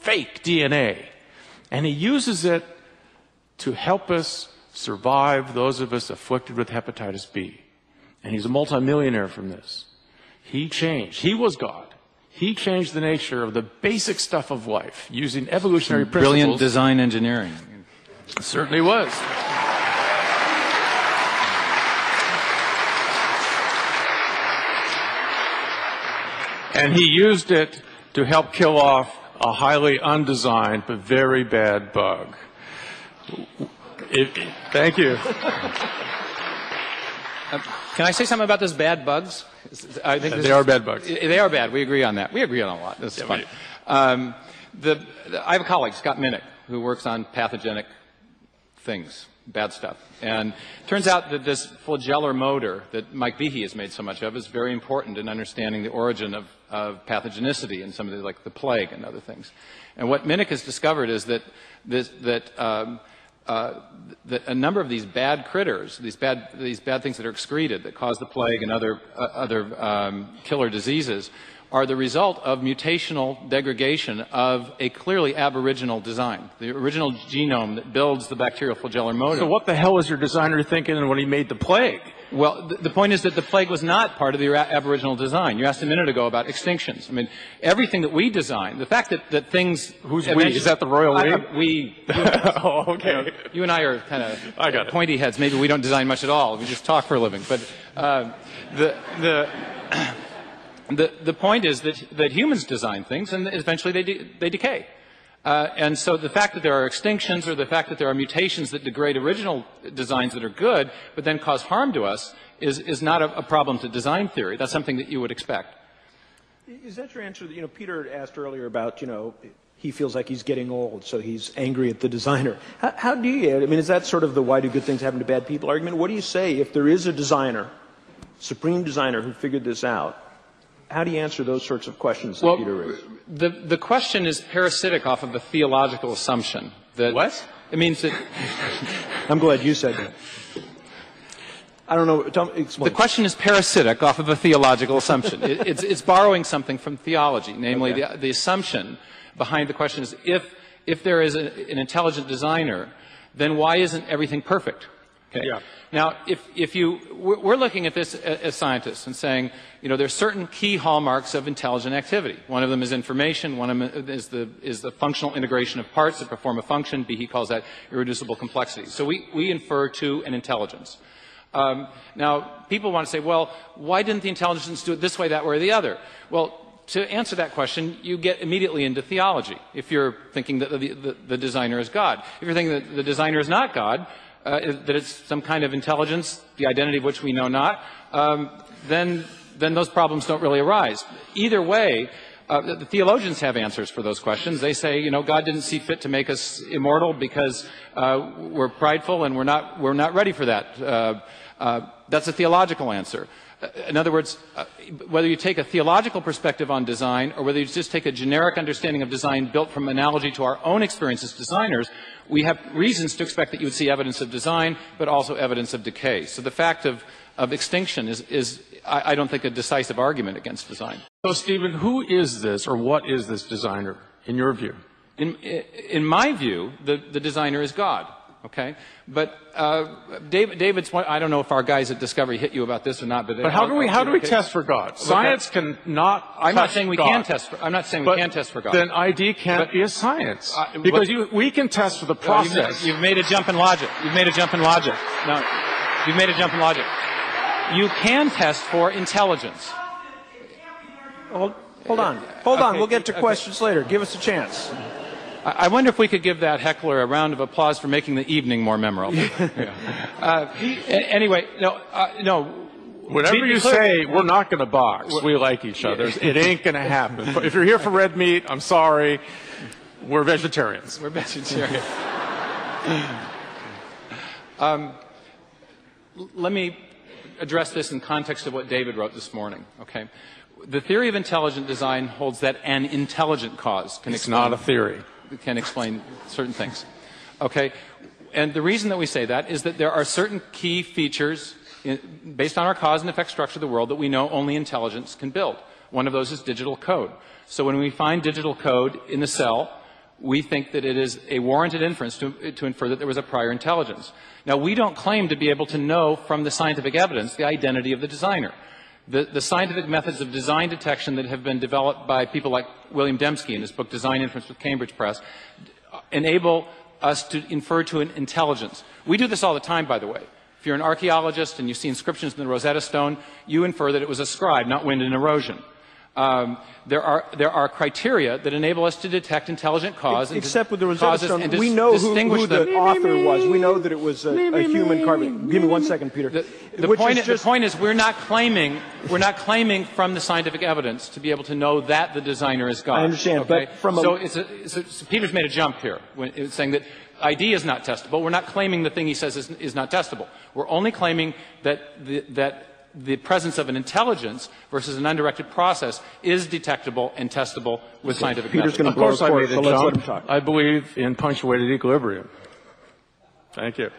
fake DNA. And he uses it to help us survive, those of us afflicted with hepatitis B. And he's a multimillionaire from this. He changed. He was God. He changed the nature of the basic stuff of life using evolutionary principles. Brilliant design engineering. It certainly was. And he used it to help kill off a highly undesigned but very bad bug. Thank you. Can I say something about those bad bugs? I think they are bad bugs. They are bad. We agree on that. We agree on a lot. This is fun. I have a colleague, Scott Minnick, who works on pathogenic things, bad stuff. And it turns out that this flagellar motor that Mike Behe has made so much of is very important in understanding the origin of pathogenicity and some of the, like the plague and other things. And what Minnick has discovered is that that a number of these bad critters, these bad things that are excreted that cause the plague and other killer diseases, are the result of mutational degradation of a clearly aboriginal design, the original genome that builds the bacterial flagellar motor. So what the hell was your designer thinking when he made the plague? Well, the point is that the plague was not part of the aboriginal design. You asked a minute ago about extinctions. I mean, everything that we design, the fact that things... Who's we? Is that the royal we? Oh, okay. You and I are kind of pointy heads. Maybe we don't design much at all. We just talk for a living. But the point is that humans design things, and eventually they decay. And so the fact that there are extinctions or the fact that there are mutations that degrade original designs that are good but then cause harm to us is not a problem to design theory. That's something that you would expect. Is that your answer? You know, Peter asked earlier about, you know, he feels like he's getting old, so he's angry at the designer. How do you, I mean, is that sort of the why do good things happen to bad people argument? What do you say if there is a designer, supreme designer, who figured this out? How do you answer those sorts of questions that Peter raised? The question is parasitic off of a theological assumption. That what? It means that... I'm glad you said that. I don't know. Explain. The question is parasitic off of a theological assumption. it's borrowing something from theology, namely the assumption behind the question is if there is an intelligent designer, then why isn't everything perfect? Okay. Yeah. Now, we're looking at this as scientists and saying, you know, there's certain key hallmarks of intelligent activity. One of them is information. One of them is the functional integration of parts that perform a function. Behe calls that irreducible complexity. So we infer to an intelligence. Now, people want to say, well, why didn't the intelligence do it this way, that way, or the other? Well, to answer that question, you get immediately into theology. If you're thinking that the designer is God, if you're thinking that the designer is not God. That it's some kind of intelligence, the identity of which we know not, then those problems don't really arise. Either way, the theologians have answers for those questions. They say, you know, God didn't see fit to make us immortal because we're prideful and we're not ready for that. That's a theological answer. In other words, whether you take a theological perspective on design or whether you just take a generic understanding of design built from analogy to our own experience as designers, we have reasons to expect that you would see evidence of design, but also evidence of decay. So the fact of extinction is I don't think, a decisive argument against design. So, Stephen, who is this or what is this designer, in your view? In my view, the designer is God. Okay, but David's one, I don't know if our guys at Discovery hit you about this or not. But how do we test for God? Science can not. I'm not saying we can test. I'm not saying we can test for God. Then ID can't be a science because we can test for the process. You've made a jump in logic. You've made a jump in logic. No, you've made a jump in logic. You can test for intelligence. Hold on. We'll get to questions later. Give us a chance. I wonder if we could give that heckler a round of applause for making the evening more memorable. Anyway, no. Whatever you say, we're not going to box. We like each other. It ain't going to happen. If you're here for red meat, I'm sorry. We're vegetarians. We're vegetarians. Let me address this in context of what David wrote this morning. Okay. The theory of intelligent design holds that an intelligent cause can explain. It's not a theory. Can explain certain things. Okay, and the reason that we say that is that there are certain key features based on our cause and effect structure of the world that we know only intelligence can build. One of those is digital code. So when we find digital code in the cell, we think that it is a warranted inference to infer that there was a prior intelligence. Now, we don't claim to be able to know from the scientific evidence the identity of the designer. The scientific methods of design detection that have been developed by people like William Dembski in his book Design Inference with Cambridge Press enable us to infer to an intelligence. We do this all the time, by the way. If you're an archaeologist and you see inscriptions in the Rosetta Stone, you infer that it was a scribe, not wind and erosion. There are criteria that enable us to detect intelligent causes. Except with the Rosetta Stone, we know who the author was. We know that it was a human carbon. Give me 1 second, Peter. The point is, we're not claiming from the scientific evidence to be able to know that the designer is God. I understand, okay? But so Peter's made a jump here, when saying that ID is not testable. We're not claiming the thing he says is not testable. We're only claiming that the presence of an intelligence versus an undirected process is detectable and testable with scientific methods. Of course, I made a jump. I believe in punctuated equilibrium. Thank you.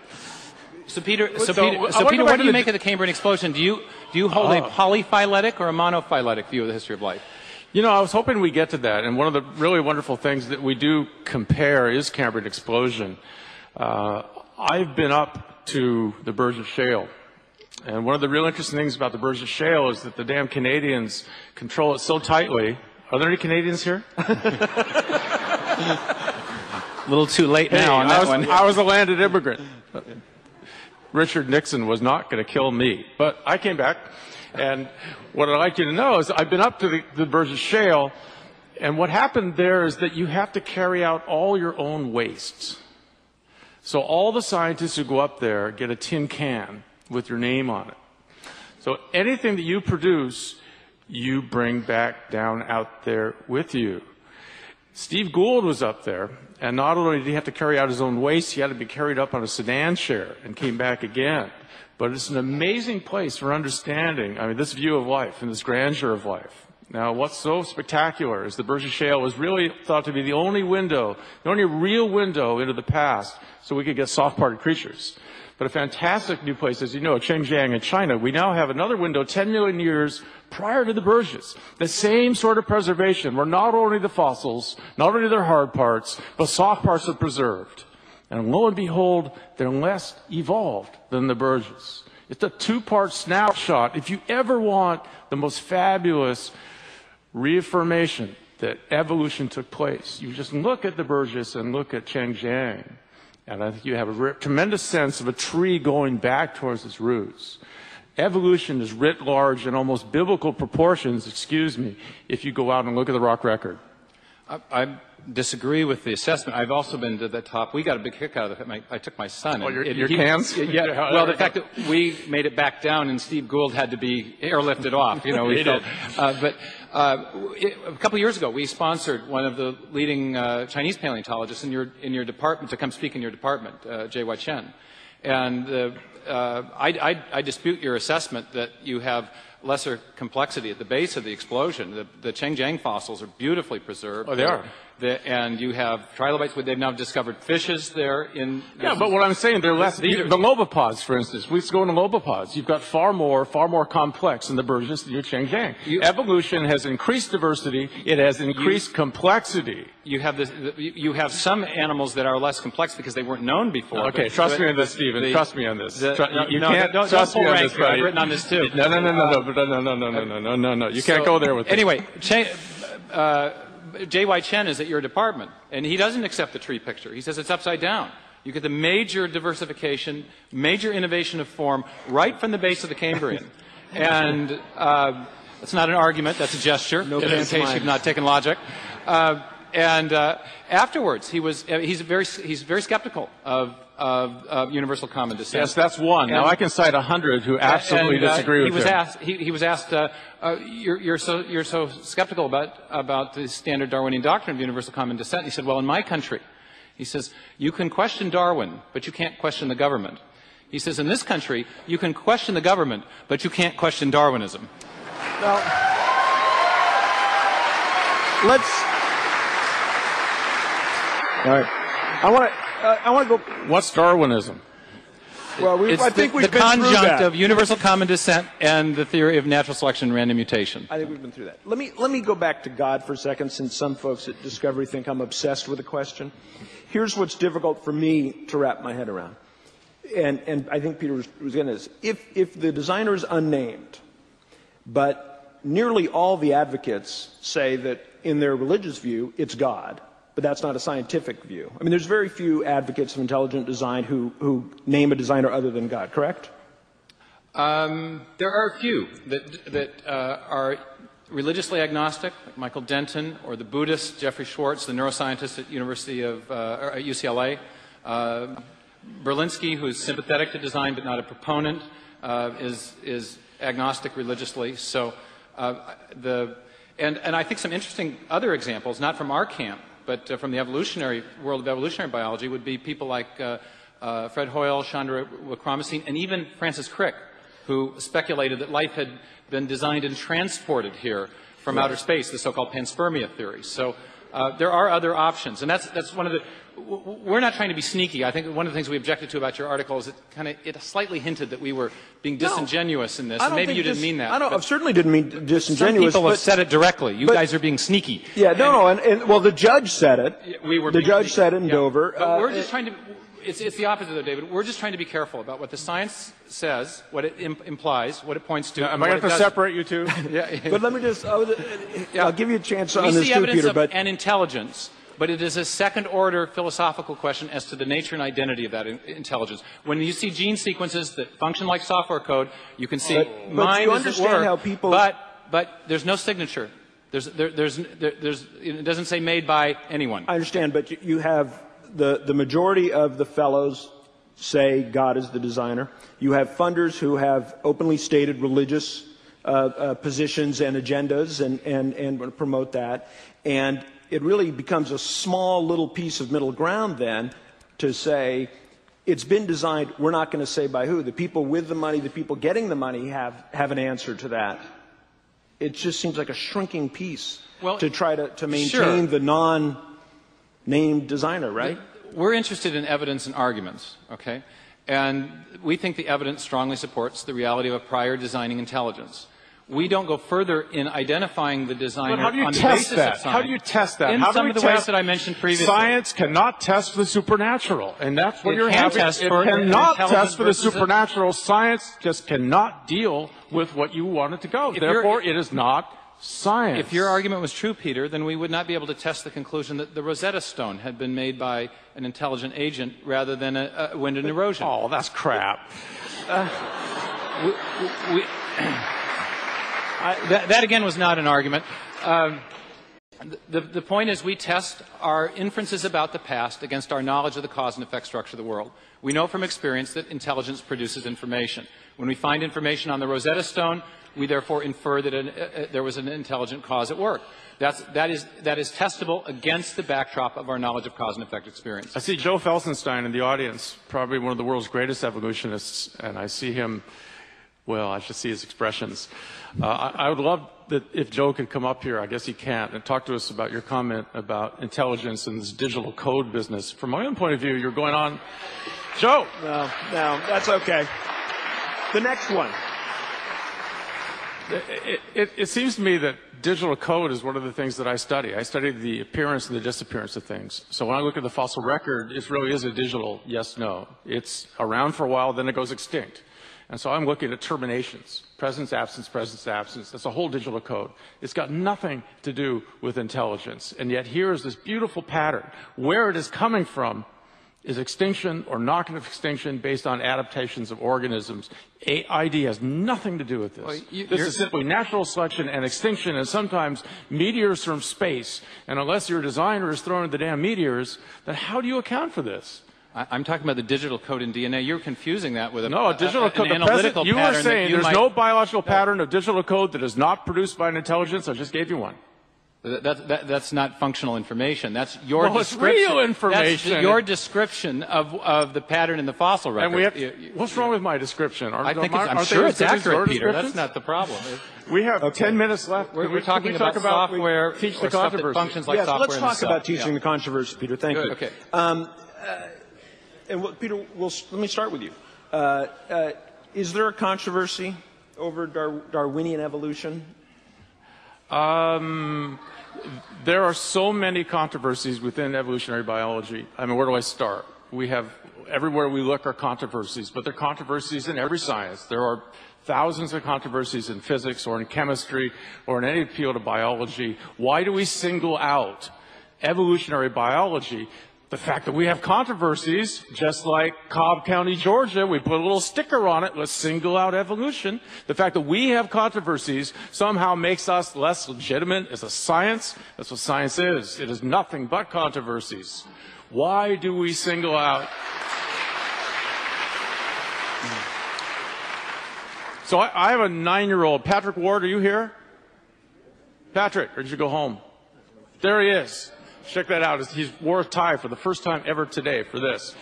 So Peter, what do you make of the Cambrian explosion? Do you hold a polyphyletic or a monophyletic view of the history of life? You know, I was hoping we'd get to that, and one of the really wonderful things that we do compare is Cambrian explosion. I've been up to the Burgess Shale, and one of the real interesting things about the Burgess Shale is that the damn Canadians control it so tightly. Are there any Canadians here? A little too late now on that one. I was a landed immigrant. Richard Nixon was not going to kill me, but I came back. And what I'd like you to know is I've been up to the Burgess Shale, and what happened there is that you have to carry out all your own wastes. So all the scientists who go up there get a tin can with your name on it. So anything that you produce, you bring back down out there with you. Steve Gould was up there, and not only did he have to carry out his own waste, he had to be carried up on a sedan chair and came back again. But it's an amazing place for understanding, I mean, this view of life and this grandeur of life. Now, what's so spectacular is the Burgess Shale was really thought to be the only window, the only real window into the past, so we could get soft-parted creatures. But a fantastic new place, as you know, Chengjiang in China, we now have another window 10 million years prior to the Burgess. The same sort of preservation, where not only the fossils, not only their hard parts, but soft parts are preserved. And lo and behold, they're less evolved than the Burgess. It's a two-part snapshot. If you ever want the most fabulous reaffirmation that evolution took place, you just look at the Burgess and look at Chengjiang. And I think you have a tremendous sense of a tree going back towards its roots. Evolution is writ large in almost biblical proportions, excuse me, if you go out and look at the rock record. I disagree with the assessment. I've also been to the top. We got a big kick out of it. I took my son. Oh, your cans? Yeah. Well, the fact that we made it back down and Steve Gould had to be airlifted off, you know, we felt. A couple of years ago, we sponsored one of the leading Chinese paleontologists in your department to come speak in your department, J.Y. Chen. And I dispute your assessment that you have lesser complexity at the base of the explosion. The Chengjiang fossils are beautifully preserved. Oh, they are. And you have trilobites. They've now discovered fishes there. Yeah, but what I'm saying, they're less. The lobopods, for instance. Let's go into lobopods. You've got far more complex in the Burgess than your Chengjiang. Evolution has increased diversity. It has increased complexity. You have some animals that are less complex because they weren't known before. Okay, trust me on this, Stephen. Trust me on this. Don't trust me on this. But I've written on this too. No. You can't go there with it. Anyway, J.Y. Chen is at your department, and he doesn't accept the tree picture. He says it's upside down. You get the major diversification, major innovation of form right from the base of the Cambrian. And that's not an argument. That's a gesture. No presentation. You've not taken logic. Afterwards, he's very skeptical of universal common descent. Yes, that's one. And now I can cite 100 who absolutely disagree with him. He was asked, "You're so skeptical about the standard Darwinian doctrine of universal common descent." He said, "Well, in my country," he says, "you can question Darwin, but you can't question the government." He says, "In this country, you can question the government, but you can't question Darwinism." Well, let's. All right. I want to go. What's Darwinism? Well, I think we've been through that. The conjunct of universal common descent and the theory of natural selection and random mutation. I think we've been through that. Let me go back to God for a second, since some folks at Discovery think I'm obsessed with the question. Here's what's difficult for me to wrap my head around, and I think Peter was getting this. If the designer is unnamed, but nearly all the advocates say that in their religious view it's God. But that's not a scientific view. I mean, there's very few advocates of intelligent design who name a designer other than God, correct? There are a few that are religiously agnostic, like Michael Denton, or the Buddhist, Jeffrey Schwartz, the neuroscientist at UCLA. Berlinsky, who's sympathetic to design but not a proponent, is agnostic religiously. So, and I think some interesting other examples, not from our camp, but from the evolutionary world of evolutionary biology, would be people like Fred Hoyle, Chandra Wickramasinghe, and even Francis Crick, who speculated that life had been designed and transported here from outer space, the so-called panspermia theory. So there are other options, and that's one of the we're not trying to be sneaky. I think one of the things we objected to about your article is it slightly hinted that we were being disingenuous in this. And maybe you didn't mean that. I certainly didn't mean disingenuous. Some people have said it directly. You guys are being sneaky. Yeah, well, the judge said it. The judge said it in Dover. But we're just trying to. It's the opposite, though, David. We're just trying to be careful about what the science says, what it implies, what it points to. Am I going to separate you two? Yeah. But let me just. I'll give you a chance on this too, Peter. But an intelligence. But it is a second-order philosophical question as to the nature and identity of that intelligence. When you see gene sequences that function like software code, you can see mind is at work. How people but there's no signature. It doesn't say made by anyone. I understand, but you have the majority of the fellows say God is the designer. You have funders who have openly stated religious positions and agendas and promote that. And it really becomes a small little piece of middle ground then to say it's been designed. We're not going to say by who. The people with the money, the people getting the money have an answer to that. It just seems like a shrinking piece to try to maintain the non-named designer, right? We're interested in evidence and arguments, okay? And we think the evidence strongly supports the reality of a prior designing intelligence. We don't go further in identifying the designer on the basis of science. How do you test that? In some of the ways that I mentioned previously. Science cannot test for the supernatural, and that's what you're having. It cannot test for the supernatural. Science just cannot deal with what you want it to go. Therefore, it is not science. If your argument was true, Peter, then we would not be able to test the conclusion that the Rosetta Stone had been made by an intelligent agent rather than a wind and erosion. Oh, that's crap. That again was not an argument. The point is we test our inferences about the past against our knowledge of the cause and effect structure of the world. We know from experience that intelligence produces information. When we find information on the Rosetta Stone, we therefore infer that there was an intelligent cause at work. That is testable against the backdrop of our knowledge of cause and effect experience. I see Joe Felsenstein in the audience, probably one of the world's greatest evolutionists, and I see him. Well, I should see his expressions. I would love that if Joe could come up here, I guess he can't, and talk to us about your comment about intelligence and this digital code business. From my own point of view, you're going on. Joe! No, that's okay. The next one. It seems to me that digital code is one of the things that I study. I study the appearance and the disappearance of things. So when I look at the fossil record, it really is a digital yes, no. It's around for a while, then it goes extinct. And so I'm looking at terminations, presence, absence, presence, absence. That's a whole digital code. It's got nothing to do with intelligence. And yet here is this beautiful pattern. Where it is coming from is extinction or knockout of extinction based on adaptations of organisms. ID has nothing to do with this. Well, this is simply natural selection and extinction and sometimes meteors from space. And unless your designer is throwing the damn meteors, then how do you account for this? I'm talking about the digital code in DNA. You're confusing that with a digital code. An analytical pattern. You are saying there's no biological pattern of digital code that is not produced by an intelligence. I just gave you one. That's not functional information. That's your description. It's real information. That's your description of the pattern in the fossil record. And we have what's wrong with my description? I'm sure it's accurate, Peter. That's not the problem. We have 10 minutes left. We're talking about software, teach the controversy. Functions like software. Let's talk about teaching the controversy, Peter. Thank you. Okay. And Peter, let me start with you. Is there a controversy over Darwinian evolution? There are so many controversies within evolutionary biology. I mean, where do I start? We have, everywhere we look are controversies, but there are controversies in every science. There are thousands of controversies in physics or in chemistry or in any field of biology. Why do we single out evolutionary biology? The fact that we have controversies, just like Cobb County, Georgia, we put a little sticker on it, let's single out evolution. The fact that we have controversies somehow makes us less legitimate as a science. That's what science is. It is nothing but controversies. Why do we single out? So I have a 9-year-old. Patrick Ward, are you here? Patrick, or did you go home? There he is. Check that out. He wore a tie for the first time ever today for this.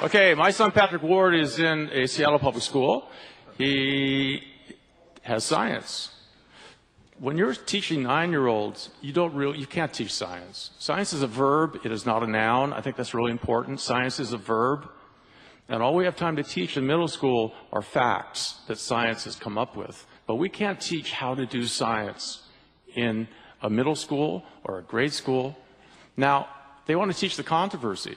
Okay, my son Patrick Ward is in a Seattle public school. He has science. when you're teaching 9-year-olds, you can't teach science. Science is a verb, it is not a noun. I think that's really important. Science is a verb. And all we have time to teach in middle school are facts that science has come up with. But we can't teach how to do science in a middle school or a grade school. Now, they want to teach the controversy.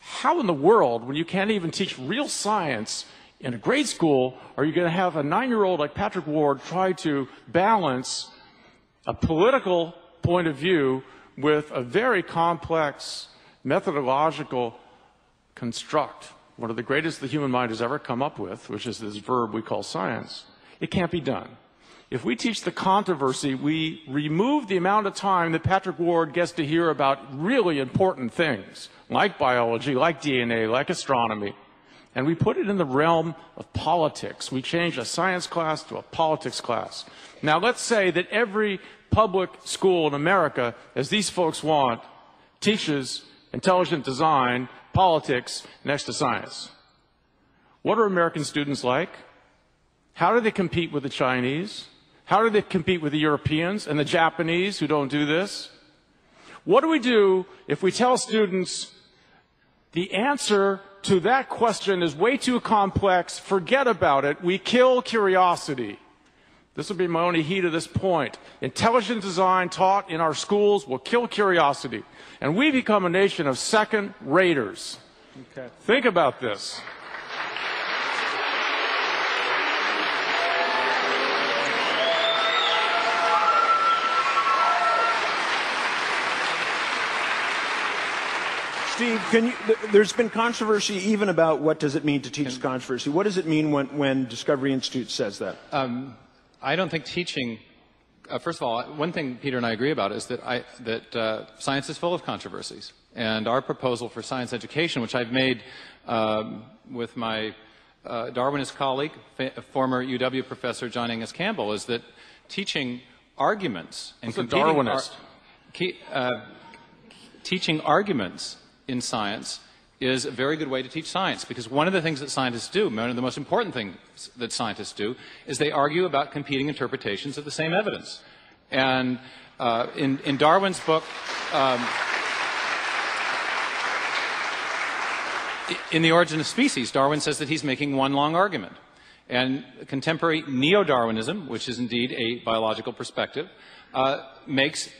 How in the world, when you can't even teach real science in a grade school, are you going to have a 9-year-old like Patrick Ward try to balance a political point of view with a very complex methodological construct? One of the greatest the human mind has ever come up with, which is this verb we call science. It can't be done. If we teach the controversy, we remove the amount of time that Patrick Ward gets to hear about really important things, like biology, like DNA, like astronomy, and we put it in the realm of politics. We change a science class to a politics class. Now, let's say that every public school in America, as these folks want, teaches intelligent design, politics, next to science. What are American students like? How do they compete with the Chinese? How do they compete with the Europeans and the Japanese who don't do this? What do we do if we tell students the answer to that question is way too complex, forget about it, we kill curiosity? This will be my only heat of this point. Intelligent design taught in our schools will kill curiosity. And we become a nation of second-raters. Okay. Think about this. Steve, can you, there's been controversy even about what does it mean to teach controversy. What does it mean when Discovery Institute says that? I don't think teaching, first of all, one thing Peter and I agree about is that, science is full of controversies. And our proposal for science education, which I've made with my Darwinist colleague, former UW professor John Angus Campbell, is that teaching arguments and teaching arguments in science is a very good way to teach science, because one of the things that scientists do, one of the most important things that scientists do, is they argue about competing interpretations of the same evidence. And in Darwin's book, in The Origin of Species, Darwin says that he's making one long argument. And contemporary neo-Darwinism, which is indeed a biological perspective, makes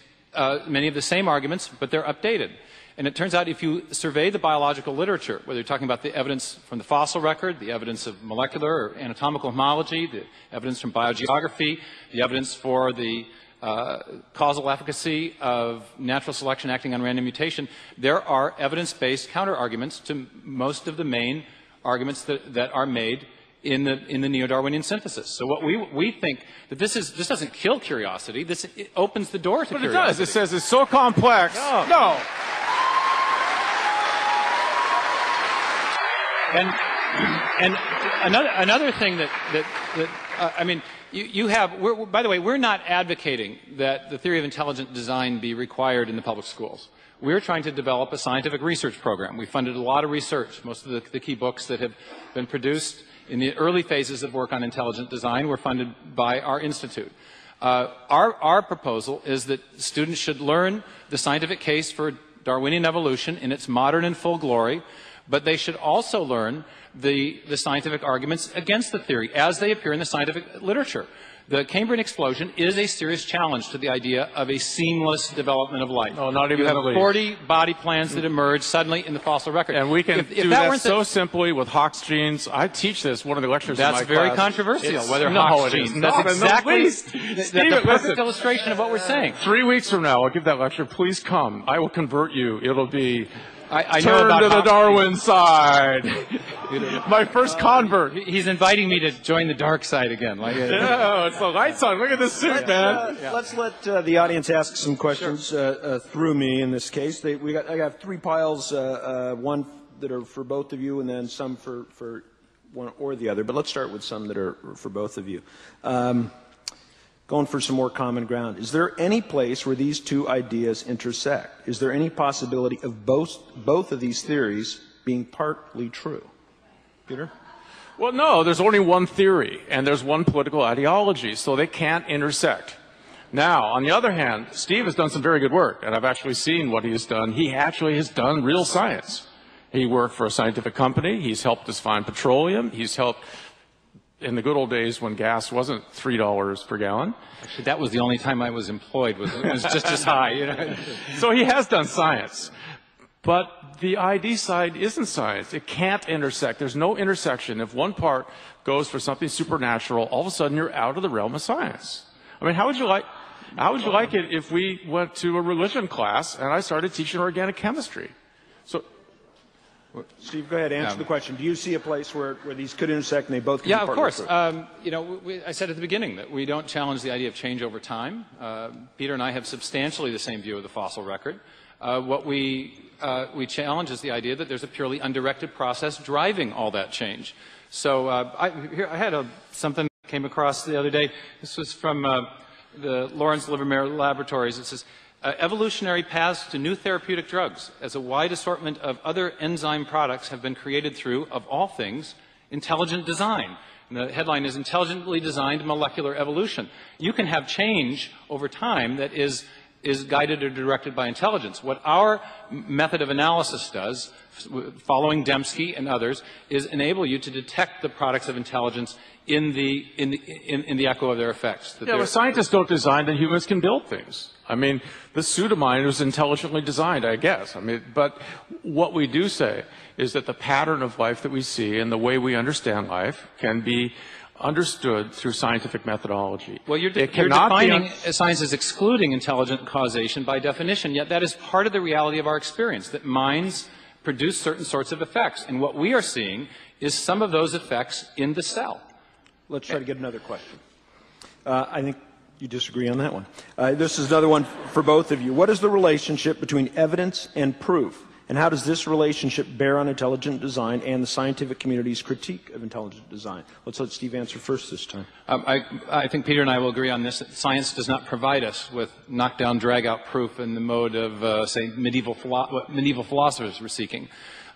many of the same arguments, but they're updated. And it turns out if you survey the biological literature, whether you're talking about the evidence from the fossil record, the evidence of molecular or anatomical homology, the evidence from biogeography, the evidence for the causal efficacy of natural selection acting on random mutation, there are evidence-based counterarguments to most of the main arguments that are made in the neo-Darwinian synthesis. So what we think that this doesn't kill curiosity, it opens the door to curiosity. But it does. It says it's so complex. No. And another thing that I mean, you have, by the way, we're not advocating that the theory of intelligent design be required in the public schools. We're trying to develop a scientific research program. We funded a lot of research. Most of the key books that have been produced in the early phases of work on intelligent design were funded by our institute. Our proposal is that students should learn the scientific case for Darwinian evolution in its modern and full glory, but they should also learn the scientific arguments against the theory as they appear in the scientific literature. The Cambrian explosion is a serious challenge to the idea of a seamless development of life. No, not even. You have 40 body plans that emerge suddenly in the fossil record. And we can do that so simply with Hox genes. I teach this one of the lectures in my class. That's very controversial, whether Hox genes. That's exactly the perfect illustration of what we're saying. 3 weeks from now, I'll give that lecture. Please come. I will convert you. It'll be... I know about to the Darwin side. My first convert. He's inviting me to join the dark side again. Like, yeah, it's the lights on. Look at this suit, man. Let's let the audience ask some questions through me in this case. I have three piles, one that are for both of you and then some for one or the other. But let's start with some that are for both of you. Going for some more common ground. Is there any place where these two ideas intersect? Is there any possibility of both of these theories being partly true? Peter? Well, no, there's only one theory, and there's one political ideology, so they can't intersect. Now, on the other hand, Steve has done some very good work, and I've actually seen what he has done. He actually has done real science. He worked for a scientific company. He's helped us find petroleum. He's helped in the good old days when gas wasn't $3 per gallon. Actually, that was the only time I was employed. It was just as high. You know? So he has done science. But the ID side isn't science. It can't intersect. There's no intersection. If one part goes for something supernatural, all of a sudden you're out of the realm of science. I mean, how would you like it if we went to a religion class and I started teaching organic chemistry? So, Steve, go ahead, answer the question. Do you see a place where these could intersect and they both can be part of the you know, I said at the beginning that we don't challenge the idea of change over time. Peter and I have substantially the same view of the fossil record. What we challenge is the idea that there's a purely undirected process driving all that change. So I had something that came across the other day. This was from the Lawrence Livermore Laboratories. It says, evolutionary paths to new therapeutic drugs as a wide assortment of other enzyme products have been created through, of all things, intelligent design. And the headline is Intelligently Designed Molecular Evolution. You can have change over time that is guided or directed by intelligence. What our method of analysis does, following Dembski and others, is enable you to detect the products of intelligence in the echo of their effects. Yeah, but scientists don't design that humans can build things. I mean, the pseudomine was intelligently designed, I guess. I mean, but what we do say is that the pattern of life that we see and the way we understand life can be understood through scientific methodology. Well, you're defining science as excluding intelligent causation by definition, yet that is part of the reality of our experience, that minds produce certain sorts of effects. And what we are seeing is some of those effects in the cell. Let's try to get another question. I think you disagree on that one. This is another one for both of you. What is the relationship between evidence and proof? And how does this relationship bear on intelligent design and the scientific community's critique of intelligent design? Let's let Steve answer first this time. I think Peter and I will agree on this. Science does not provide us with knockdown, drag-out proof in the mode of, say, what medieval philosophers were seeking.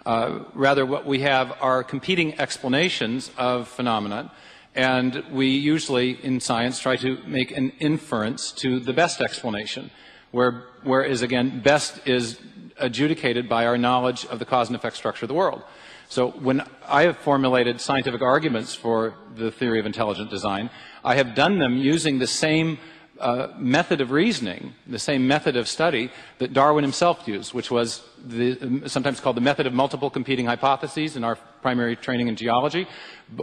Rather, what we have are competing explanations of phenomena, and we usually, in science, try to make an inference to the best explanation, whereas, again, best is adjudicated by our knowledge of the cause and effect structure of the world. So when I have formulated scientific arguments for the theory of intelligent design, I have done them using the same method of reasoning, the same method of study that Darwin himself used, which was sometimes called the method of multiple competing hypotheses in our primary training in geology,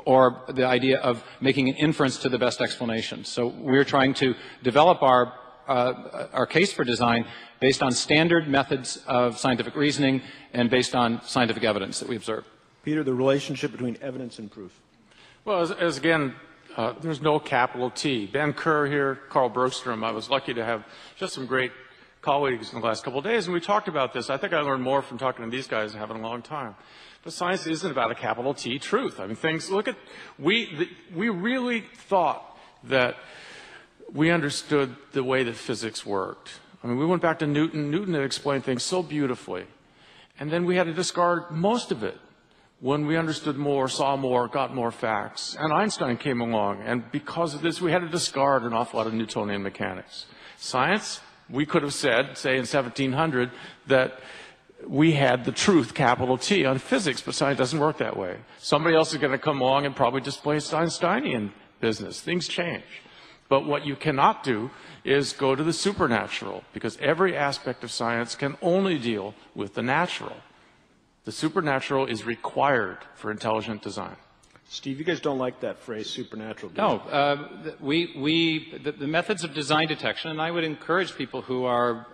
or the idea of making an inference to the best explanation. So we're trying to develop our case for design based on standard methods of scientific reasoning and based on scientific evidence that we observe. Peter, the relationship between evidence and proof. Well, again, there's no capital T. Ben Kerr here, Carl Bergstrom. I was lucky to have just some great colleagues in the last couple of days, and we talked about this. I think I learned more from talking to these guys than having a long time. But science isn't about a capital T truth. I mean, things, look at, we really thought that we understood the way that physics worked. I mean, we went back to Newton. Newton had explained things so beautifully. And then we had to discard most of it when we understood more, saw more, got more facts. And Einstein came along. And because of this, we had to discard an awful lot of Newtonian mechanics. Science, we could have said, say in 1700, that we had the truth, capital T, on physics. But science doesn't work that way. Somebody else is going to come along and probably displace Einsteinian business. Things change. But what you cannot do is go to the supernatural, because every aspect of science can only deal with the natural. The supernatural is required for intelligent design. Steve, you guys don't like that phrase, supernatural, do you? No. The methods of design detection, and I would encourage people who are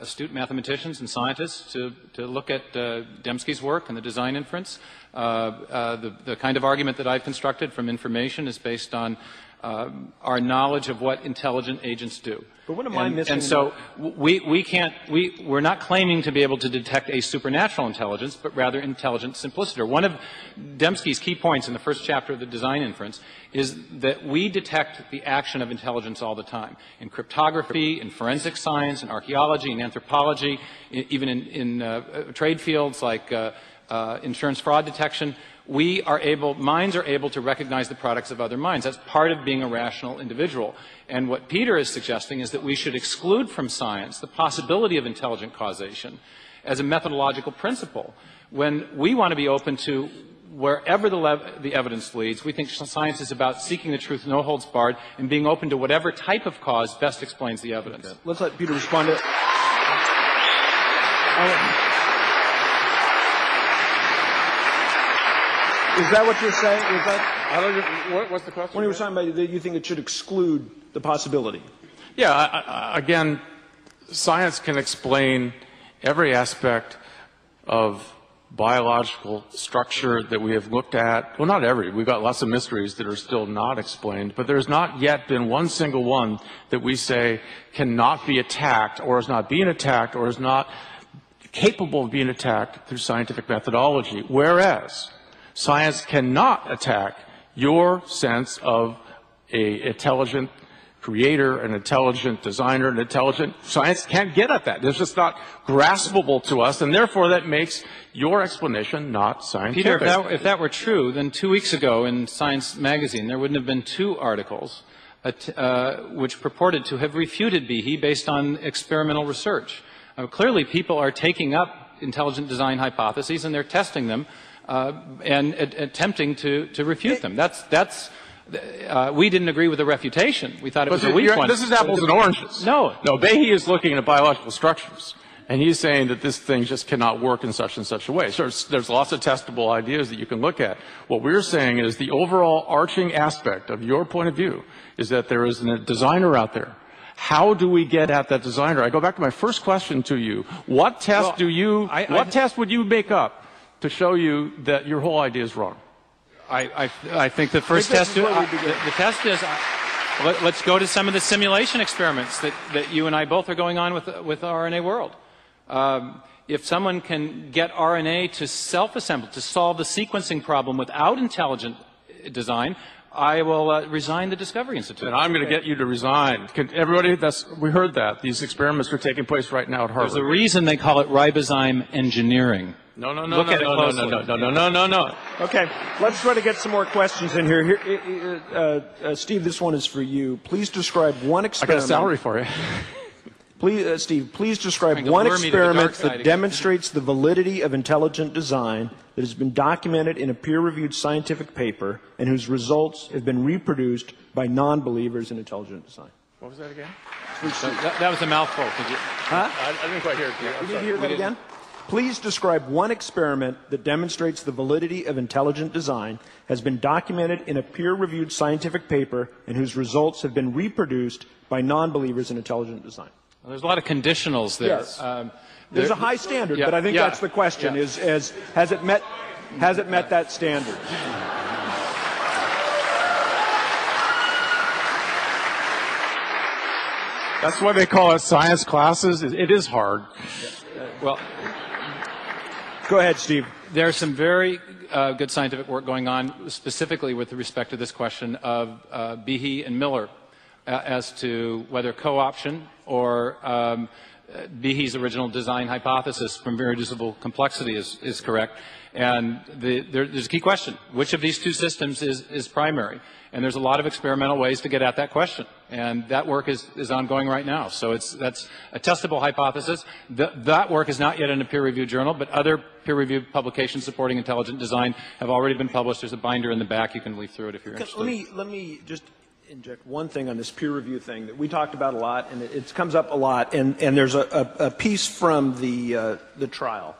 astute mathematicians and scientists to look at Dembski's work and the design inference. The kind of argument that I've constructed from information is based on our knowledge of what intelligent agents do. But what am I missing? And so we're not claiming to be able to detect a supernatural intelligence, but rather intelligent simpliciter. One of Dembski's key points in the first chapter of the Design Inference is that we detect the action of intelligence all the time. In cryptography, in forensic science, in archaeology, in anthropology, even in trade fields like insurance fraud detection, we are able, minds are able to recognize the products of other minds. That's part of being a rational individual. And what Peter is suggesting is that we should exclude from science the possibility of intelligent causation as a methodological principle. When we want to be open to wherever the evidence leads, we think science is about seeking the truth, no holds barred, and being open to whatever type of cause best explains the evidence. Okay. Let's let Peter respond to it. Is that what you're saying? Is that, what's the question? When you were talking about that you think it should exclude the possibility. Yeah, again, science can explain every aspect of biological structure that we have looked at. Well, not every. We've got lots of mysteries that are still not explained, but there's not yet been one single one that we say cannot be attacked or is not being attacked or is not capable of being attacked through scientific methodology. Whereas science cannot attack your sense of an intelligent creator, an intelligent designer, an intelligent... Science can't get at that. It's just not graspable to us, and therefore that makes your explanation not scientific. Peter, if that were true, then 2 weeks ago in Science magazine there wouldn't have been two articles which purported to have refuted Behe based on experimental research. Clearly people are taking up intelligent design hypotheses and they're testing them and attempting to refute them. We didn't agree with the refutation. We thought it was a weak one. This is apples and oranges. No. No, Behe is looking at biological structures, and he's saying that this thing just cannot work in such and such a way. So there's lots of testable ideas that you can look at. What we're saying is the overall arching aspect of your point of view is that there is a designer out there. How do we get at that designer? I go back to my first question to you. What test test would you make up to show you that your whole idea is wrong? I think the first test, the test is, let's go to some of the simulation experiments that you and I both are going on with RNA World. If someone can get RNA to self-assemble, to solve the sequencing problem without intelligent design, I will resign the Discovery Institute. And I'm going to get you to resign. Can everybody, we heard that. These experiments are taking place right now at Harvard. There's a reason they call it ribozyme engineering. No. Okay, let's try to get some more questions in here. Steve, this one is for you. Please describe one experiment. I got a salary for you. Please, Steve, please describe one experiment that demonstrates the validity of intelligent design that has been documented in a peer-reviewed scientific paper and whose results have been reproduced by non-believers in intelligent design. What was that again? That was a mouthful. Did you, huh? I didn't quite hear it. Yeah, did you hear that again? Please describe one experiment that demonstrates the validity of intelligent design, has been documented in a peer-reviewed scientific paper, and whose results have been reproduced by non-believers in intelligent design. Well, there's a lot of conditionals there. Yes. There's a high standard, but I think that's the question, is has it met that standard? That's why they call it science classes. It is hard. Well... Go ahead, Steve. There's some very good scientific work going on specifically with respect to this question of Behe and Miller as to whether co-option or Behe's original design hypothesis from irreducible complexity is correct. And there's a key question. Which of these two systems is primary? And there's a lot of experimental ways to get at that question. And that work is ongoing right now. So that's a testable hypothesis. That work is not yet in a peer-reviewed journal, but other peer-reviewed publications supporting intelligent design have already been published. There's a binder in the back. You can leaf through it if you're interested. Let me just inject one thing on this peer review thing that we talked about a lot, and it comes up a lot. And there's a piece from the trial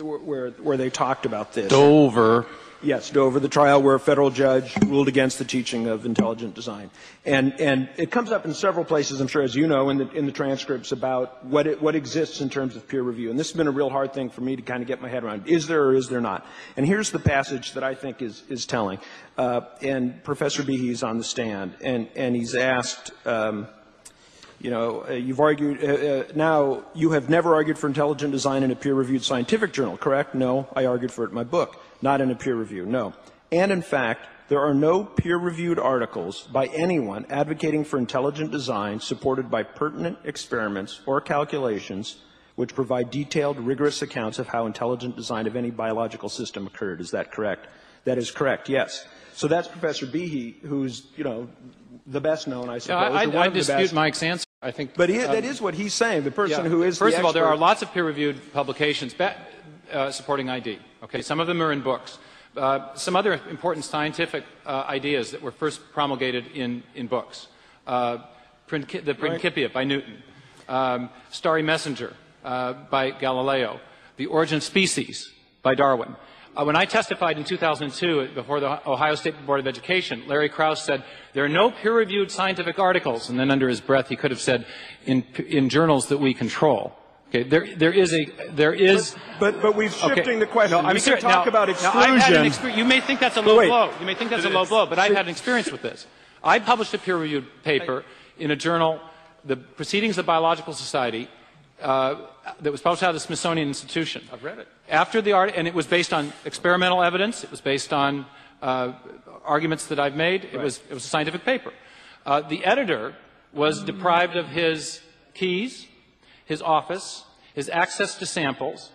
where they talked about this. Dover. Yes, Dover, the trial where a federal judge ruled against the teaching of intelligent design, and it comes up in several places, I'm sure, as you know, in the transcripts about what exists in terms of peer review. And this has been a real hard thing for me to kind of get my head around: is there or is there not? And here's the passage that I think is telling. And Professor Behe's on the stand, and he's asked, you've argued, now you have never argued for intelligent design in a peer-reviewed scientific journal, correct? No, I argued for it in my book, not in a peer review, no. And in fact, there are no peer-reviewed articles by anyone advocating for intelligent design supported by pertinent experiments or calculations which provide detailed, rigorous accounts of how intelligent design of any biological system occurred. Is that correct? That is correct, yes. So that's Professor Behe, who's, you know, the best known, I suppose. I dispute Mike's answer, I think. But that is what he's saying, the person who is the expert. First of all, there are lots of peer-reviewed publications supporting ID. Okay, some of them are in books. Some other important scientific ideas that were first promulgated in books. The Principia by Newton, Starry Messenger by Galileo, The Origin of Species by Darwin. When I testified in 2002 before the Ohio State Board of Education, Larry Krauss said, there are no peer-reviewed scientific articles, and then under his breath he could have said, in journals that we control. Okay, there is. But we're shifting the question. No, I'm serious. Talk about exclusion. Now, you may think that's a low blow. You may think that's a low blow, but I've had an experience with this. I published a peer-reviewed paper in a journal, the Proceedings of the Biological Society, that was published out of the Smithsonian Institution. I've read it. After the art, and it was based on experimental evidence. It was based on arguments that I've made. Right. It was a scientific paper. The editor was deprived of his keys, his office, his access to samples.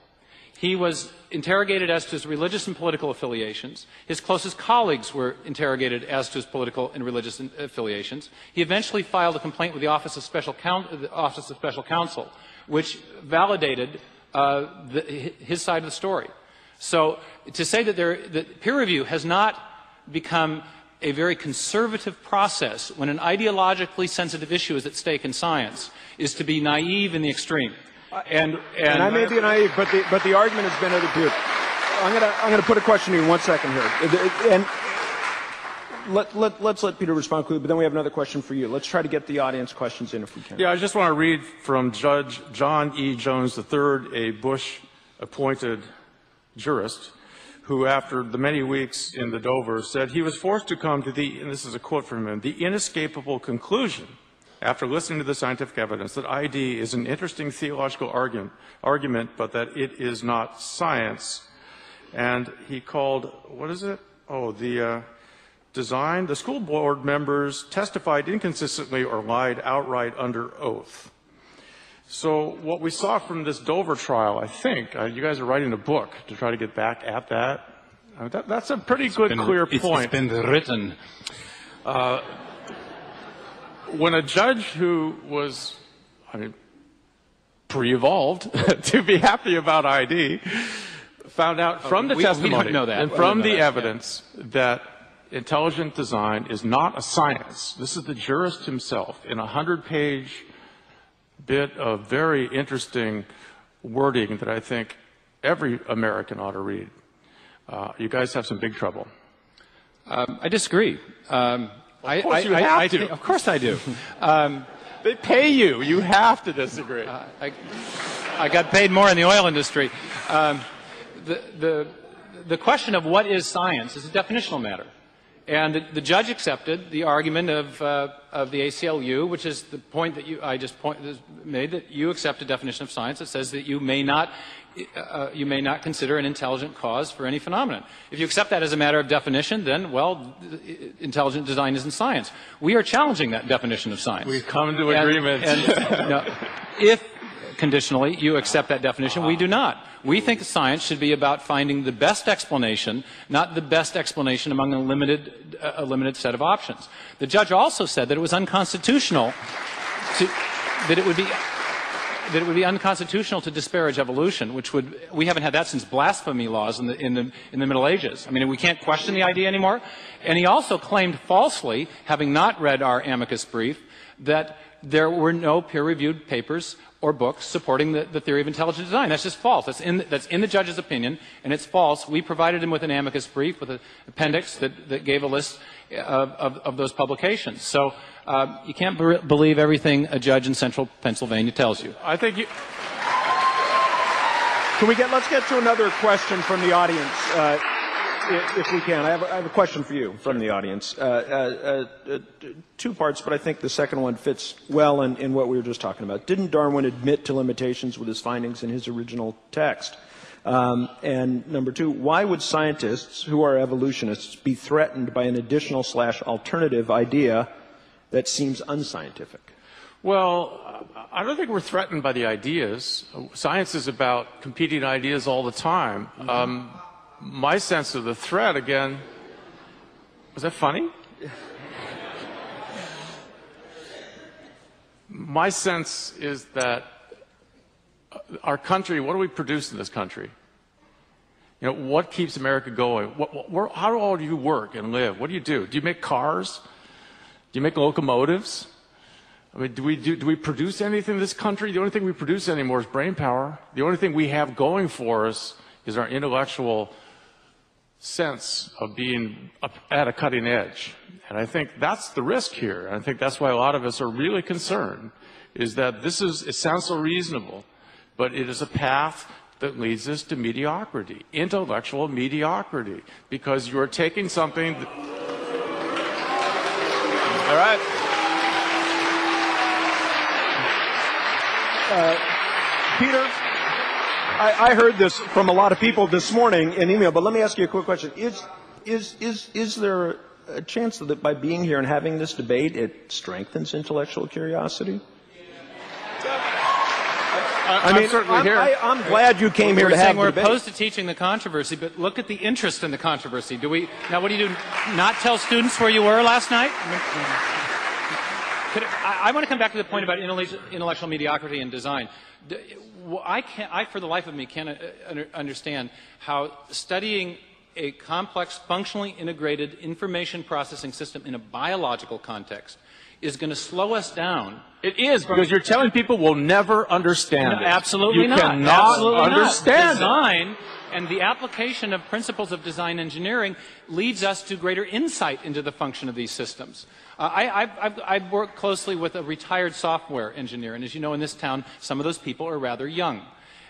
He was interrogated as to his religious and political affiliations. His closest colleagues were interrogated as to his political and religious affiliations. He eventually filed a complaint with the Office of Special, Counsel, which validated his side of the story. So to say that, that peer review has not become a very conservative process when an ideologically sensitive issue is at stake in science is to be naive in the extreme. And I may be naive, but the argument has been overplayed. I'm gonna put a question to you in 1 second here, and let's let Peter respond quickly. But then we have another question for you. Let's try to get the audience questions in if we can. Yeah, I just want to read from Judge John E. Jones III, a Bush-appointed jurist, who, after the many weeks in the Dover, said he was forced to come to the, and this is a quote from him, the inescapable conclusion, after listening to the scientific evidence, that ID is an interesting theological argument, but that it is not science. And he called, what is it? Oh, the design. The school board members testified inconsistently or lied outright under oath. So what we saw from this Dover trial, I think, you guys are writing a book to try to get back at that. That's a pretty clear point. It's been written. When a judge who was, I mean, pre-evolved to be happy about ID found out from the testimony and from the evidence that intelligent design is not a science. This is the jurist himself in a 100-page bit of very interesting wording that I think every American ought to read. You guys have some big trouble. I disagree. Of course you have to. Of course I do. They pay you. You have to disagree. I got paid more in the oil industry. The question of what is science is a definitional matter. And the judge accepted the argument of the ACLU, which is the point that I just made, that you accept a definition of science that says that you may not consider an intelligent cause for any phenomenon. If you accept that as a matter of definition, then, well, intelligent design isn't science. We are challenging that definition of science. We've come to agreement. No, if, conditionally, you accept that definition, we do not. We think science should be about finding the best explanation, not the best explanation among a limited set of options. The judge also said that it was unconstitutional to, that it would be unconstitutional to disparage evolution, which would, we haven't had that since blasphemy laws in the Middle Ages. I mean, we can't question the idea anymore. And he also claimed falsely, having not read our amicus brief, that there were no peer-reviewed papers or books supporting the theory of intelligent design. That's just false. That's in the judge's opinion, and it's false. We provided him with an amicus brief, with an appendix that gave a list of those publications. So you can't believe everything a judge in central Pennsylvania tells you. I think you... Can we get... Let's get to another question from the audience, if we can. I have a question for you from the audience. Two parts, but I think the second one fits well in what we were just talking about. Didn't Darwin admit to limitations with his findings in his original text? And number two, why would scientists who are evolutionists be threatened by an additional/alternative idea that seems unscientific? Well, I don't think we're threatened by the ideas. Science is about competing ideas all the time. My sense of the threat, again, was that funny? My sense is that our country, what do we produce in this country? You know, what keeps America going? How all do you work and live? What do you do? Do you make cars? Do you make locomotives? I mean, do we produce anything in this country? The only thing we produce anymore is brain power. The only thing we have going for us is our intellectual sense of being at a cutting edge. And I think that's the risk here. And I think that's why a lot of us are really concerned, is that it sounds so reasonable, but it is a path that leads us to mediocrity, intellectual mediocrity, because you are taking something that... All right. Peter, I heard this from a lot of people this morning in email, but let me ask you a quick question. Is there a chance that by being here and having this debate, it strengthens intellectual curiosity? I'm glad you came here to have the debate. We're opposed to teaching the controversy, but look at the interest in the controversy. Now, what do you do, not tell students where you were last night? I want to come back to the point about intellectual mediocrity and design. I, for the life of me, can't understand how studying a complex, functionally integrated information processing system in a biological context is going to slow us down. It is, because you're telling people we'll never understand it. Absolutely not. You cannot understand design. And the application of principles of design engineering leads us to greater insight into the function of these systems. I've worked closely with a retired software engineer, and as you know, in this town, some of those people are rather young.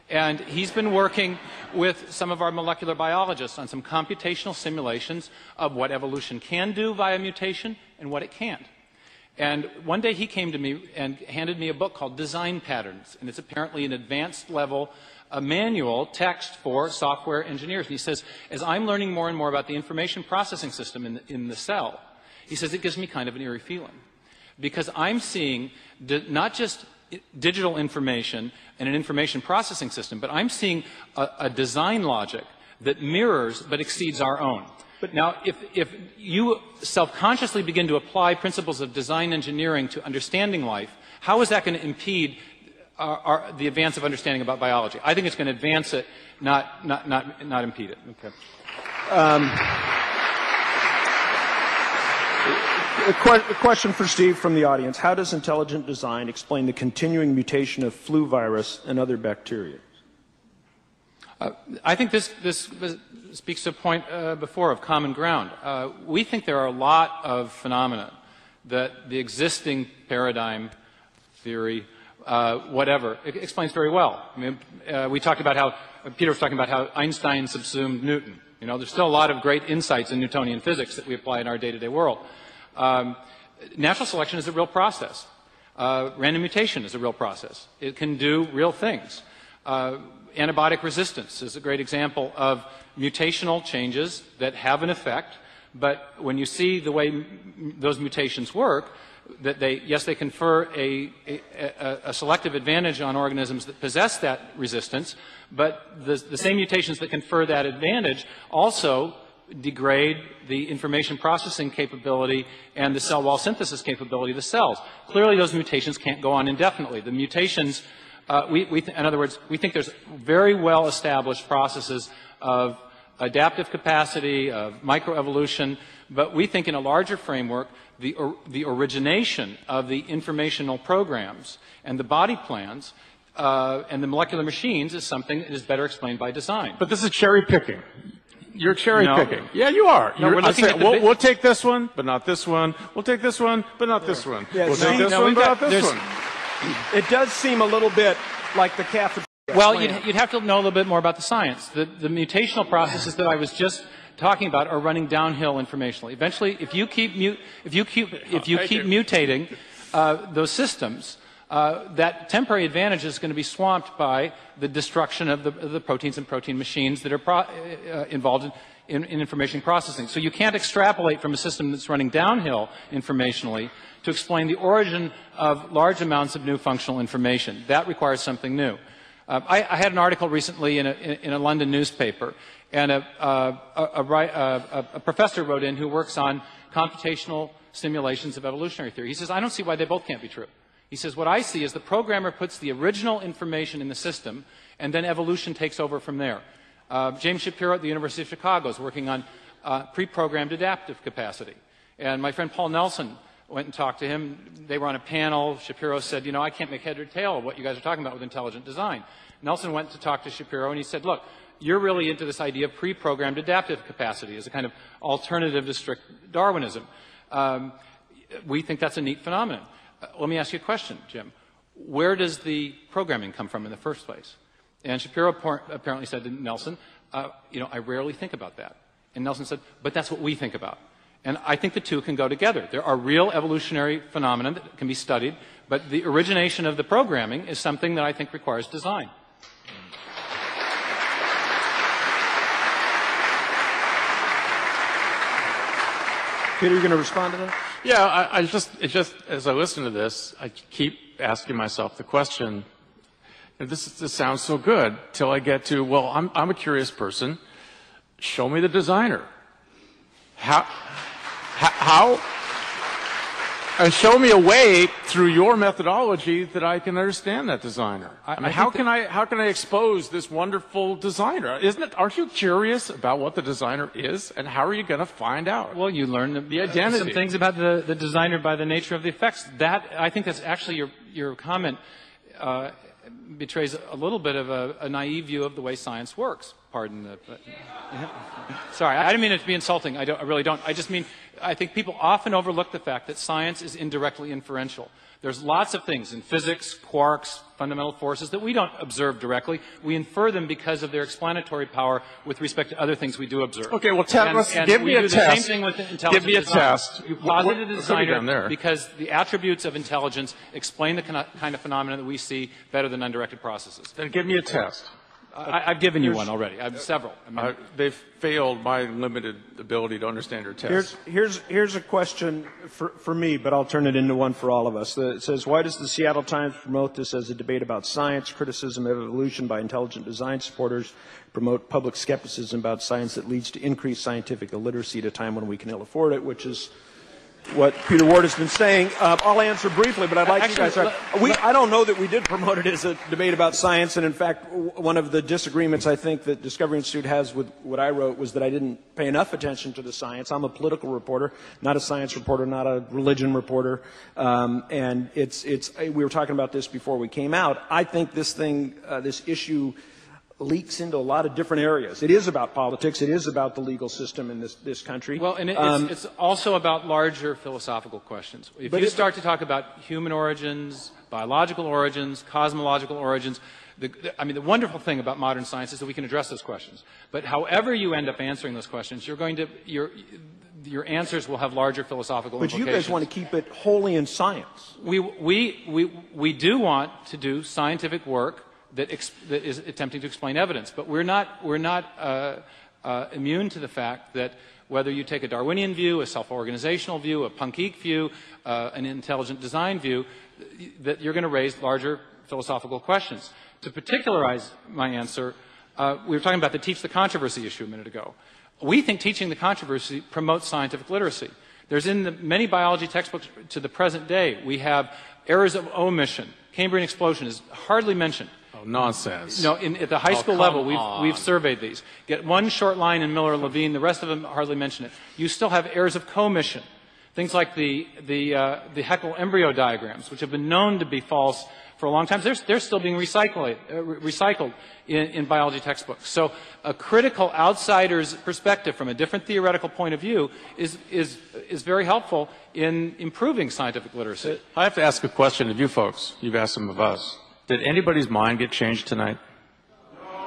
And he's been working with some of our molecular biologists on some computational simulations of what evolution can do via mutation and what it can't. And one day he came to me and handed me a book called Design Patterns, and it's apparently an advanced level a manual text for software engineers. And he says, as I'm learning more and more about the information processing system in the cell, he says, it gives me kind of an eerie feeling. Because I'm seeing not just digital information and an information processing system, but I'm seeing a design logic that mirrors but exceeds our own. But now, if you self-consciously begin to apply principles of design engineering to understanding life, how is that going to impede the advance of understanding about biology? I think it's going to advance it, not impede it. Okay. A question for Steve from the audience. How does intelligent design explain the continuing mutation of flu virus and other bacteria? I think this speaks to a point before of common ground. We think there are a lot of phenomena that the existing paradigm theory it explains very well. I mean, we talked about how, Peter was talking about how Einstein subsumed Newton. You know, there's still a lot of great insights in Newtonian physics that we apply in our day-to-day world. Natural selection is a real process. Random mutation is a real process. It can do real things. Antibiotic resistance is a great example of mutational changes that have an effect, but when you see the way those mutations work, that they confer a selective advantage on organisms that possess that resistance, but the same mutations that confer that advantage also degrade the information processing capability and the cell wall synthesis capability of the cells. Clearly, those mutations can't go on indefinitely. The mutations, in other words, we think there's very well-established processes of adaptive capacity, of microevolution, but we think in a larger framework, the origination of the informational programs and the body plans and the molecular machines is something that is better explained by design. But this is cherry picking. You're cherry picking. Yeah, you are. No, we'll take this one, but not this one. We'll take this one, but not this one. Yeah, we'll take this one, but not this one. It does seem a little bit like the cafeteria. Well, you'd have to know a little bit more about the science. The mutational processes that I was just talking about are running downhill informationally. Eventually, if you keep mutating those systems, that temporary advantage is going to be swamped by the destruction of the proteins and protein machines that are involved in information processing. So you can't extrapolate from a system that's running downhill informationally to explain the origin of large amounts of new functional information. That requires something new. I had an article recently in a London newspaper, and a professor wrote in who works on computational simulations of evolutionary theory. He says, I don't see why they both can't be true. He says, what I see is the programmer puts the original information in the system, and then evolution takes over from there. James Shapiro at the University of Chicago is working on pre-programmed adaptive capacity. And my friend Paul Nelson went and talked to him. They were on a panel. Shapiro said, you know, I can't make head or tail of what you guys are talking about with intelligent design. Nelson went to talk to Shapiro, and he said, look, you're really into this idea of pre-programmed adaptive capacity as a kind of alternative to strict Darwinism. We think that's a neat phenomenon. Let me ask you a question, Jim. Where does the programming come from in the first place? And Shapiro apparently said to Nelson, you know, I rarely think about that. And Nelson said, but that's what we think about. And I think the two can go together. There are real evolutionary phenomena that can be studied, but the origination of the programming is something that I think requires design. Peter, you going to respond to that? Yeah, I just as I listen to this, I keep asking myself the question, this sounds so good, till I get to, well, I'm a curious person. Show me the designer. How, and show me a way through your methodology that I can understand that designer. How can I expose this wonderful designer? Aren't you curious about what the designer is, and how are you going to find out? Well, you learn the identity. Some things about the designer by the nature of the effects. That, I think that's actually your comment betrays a little bit of a naive view of the way science works. Pardon the... But, yeah. Sorry, I didn't mean it to be insulting. I really don't. I just mean, I think people often overlook the fact that science is indirectly inferential. There's lots of things in physics, quarks, fundamental forces that we don't observe directly. We infer them because of their explanatory power with respect to other things we do observe. Okay, well, give me a test. Same thing with intelligence. Give me a test. You posit a designer because the attributes of intelligence explain the kind of phenomena that we see better than undirected processes. Then give me a test. I've given you one already. I have several. I mean, they've failed my limited ability to understand your test. Here's a question for me, but I'll turn it into one for all of us. It says, why does the Seattle Times promote this as a debate about science? Criticism of evolution by intelligent design supporters promote public skepticism about science that leads to increased scientific illiteracy at a time when we can ill afford it, which is what Peter Ward has been saying. I'll answer briefly, but I'd like you guys to... I don't know that we did promote it as a debate about science, and in fact, one of the disagreements I think that Discovery Institute has with what I wrote was that I didn't pay enough attention to the science. I'm a political reporter, not a science reporter, not a religion reporter, and we were talking about this before we came out. I think this thing, this issue leaks into a lot of different areas. It is about politics. It is about the legal system in this country. Well, and it's also about larger philosophical questions. If you start to talk about human origins, biological origins, cosmological origins, I mean, the wonderful thing about modern science is that we can address those questions. But however you end up answering those questions, your answers will have larger philosophical implications. But you guys want to keep it wholly in science. We do want to do scientific work that is attempting to explain evidence. But we're not immune to the fact that whether you take a Darwinian view, a self-organizational view, a punk-eek view, an intelligent design view, that you're going to raise larger philosophical questions. To particularize my answer, we were talking about the teach the controversy issue a minute ago. We think teaching the controversy promotes scientific literacy. There's in the many biology textbooks to the present day, we have errors of omission. Cambrian explosion is hardly mentioned. Nonsense. No, at the high school level, we've surveyed these. Get one short line in Miller-Levine, the rest of them hardly mention it. You still have errors of commission. Things like the Haeckel embryo diagrams, which have been known to be false for a long time. They're still being recycled in biology textbooks. So a critical outsider's perspective from a different theoretical point of view is very helpful in improving scientific literacy. I have to ask a question of you folks. You've asked some of us. Did anybody's mind get changed tonight? All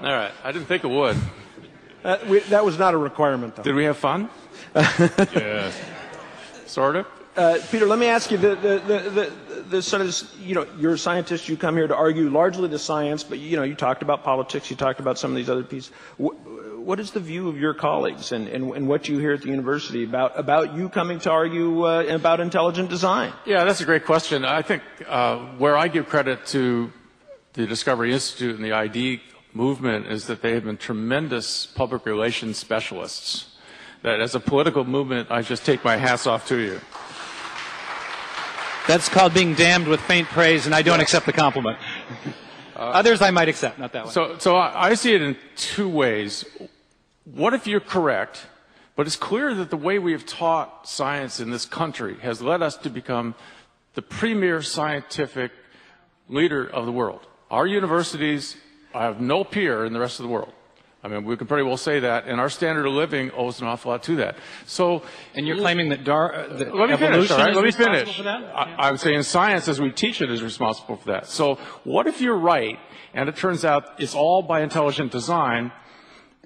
right. I didn't think it would. That was not a requirement, though. Did we have fun? Yeah. Sort of. Peter, let me ask you, you know, you're a scientist. You come here to argue largely the science, but, you know, you talked about politics. You talked about some of these other pieces. what is the view of your colleagues and what you hear at the university about you coming to argue about intelligent design? Yeah, that's a great question. I think where I give credit to the Discovery Institute and the ID movement is that they have been tremendous public relations specialists. That as a political movement, I just take my hats off to you. That's called being damned with faint praise, and I don't accept the compliment. Others I might accept, not that one. So I see it in two ways. What if you're correct, but it's clear that the way we have taught science in this country has led us to become the premier scientific leader of the world. Our universities have no peer in the rest of the world. I mean, we can pretty well say that, and our standard of living owes an awful lot to that. So, and you're claiming that that let me finish. All right? Let me finish. For that? Yeah. I'm saying science, as we teach it, is responsible for that. So, what if you're right, and it turns out it's all by intelligent design?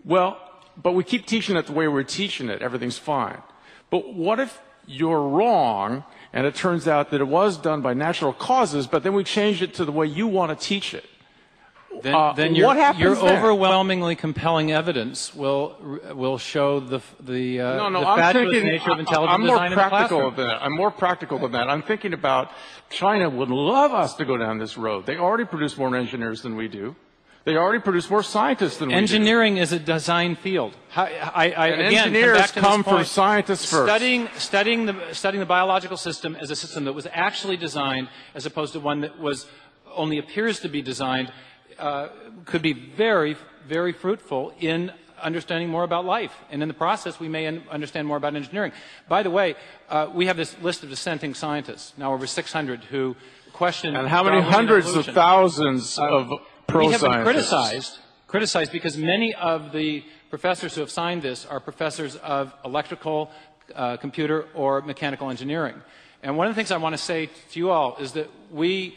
Well, but we keep teaching it the way we're teaching it. Everything's fine. But what if you're wrong, and it turns out that it was done by natural causes, but then we changed it to the way you want to teach it? Then your overwhelmingly compelling evidence will show the fabulous nature of intelligent design in the classroom. I'm more practical than that. I'm thinking about China would love us to go down this road. They already produce more engineers than we do. They already produce more scientists than we do. Engineering is a design field. Engineers come from scientists first. Studying the biological system as a system that was actually designed, as opposed to one that was only appears to be designed, could be very, very fruitful in understanding more about life. And in the process, we may understand more about engineering. By the way, we have this list of dissenting scientists, now over 600, who question... And how many hundreds of thousands of pro-scientists? We have been criticized because many of the professors who have signed this are professors of electrical, computer, or mechanical engineering. And one of the things I want to say to you all is that we,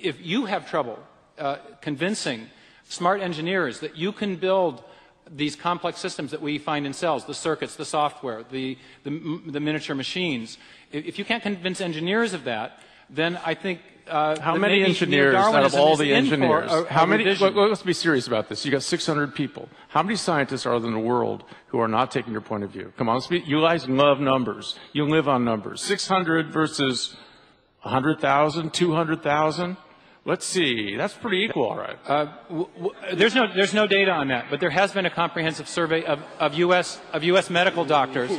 if you have trouble convincing smart engineers that you can build these complex systems that we find in cells, the circuits, the software, the miniature machines. If you can't convince engineers of that, then I think how many engineers out of all the engineers? How many? Let's be serious about this. You got 600 people. How many scientists are there in the world who are not taking your point of view? Come on, let's be, you guys love numbers. You live on numbers. 600 versus 100,000, 200,000. Let's see. That's pretty equal, all right. There's no data on that, but there has been a comprehensive survey of U.S. medical doctors.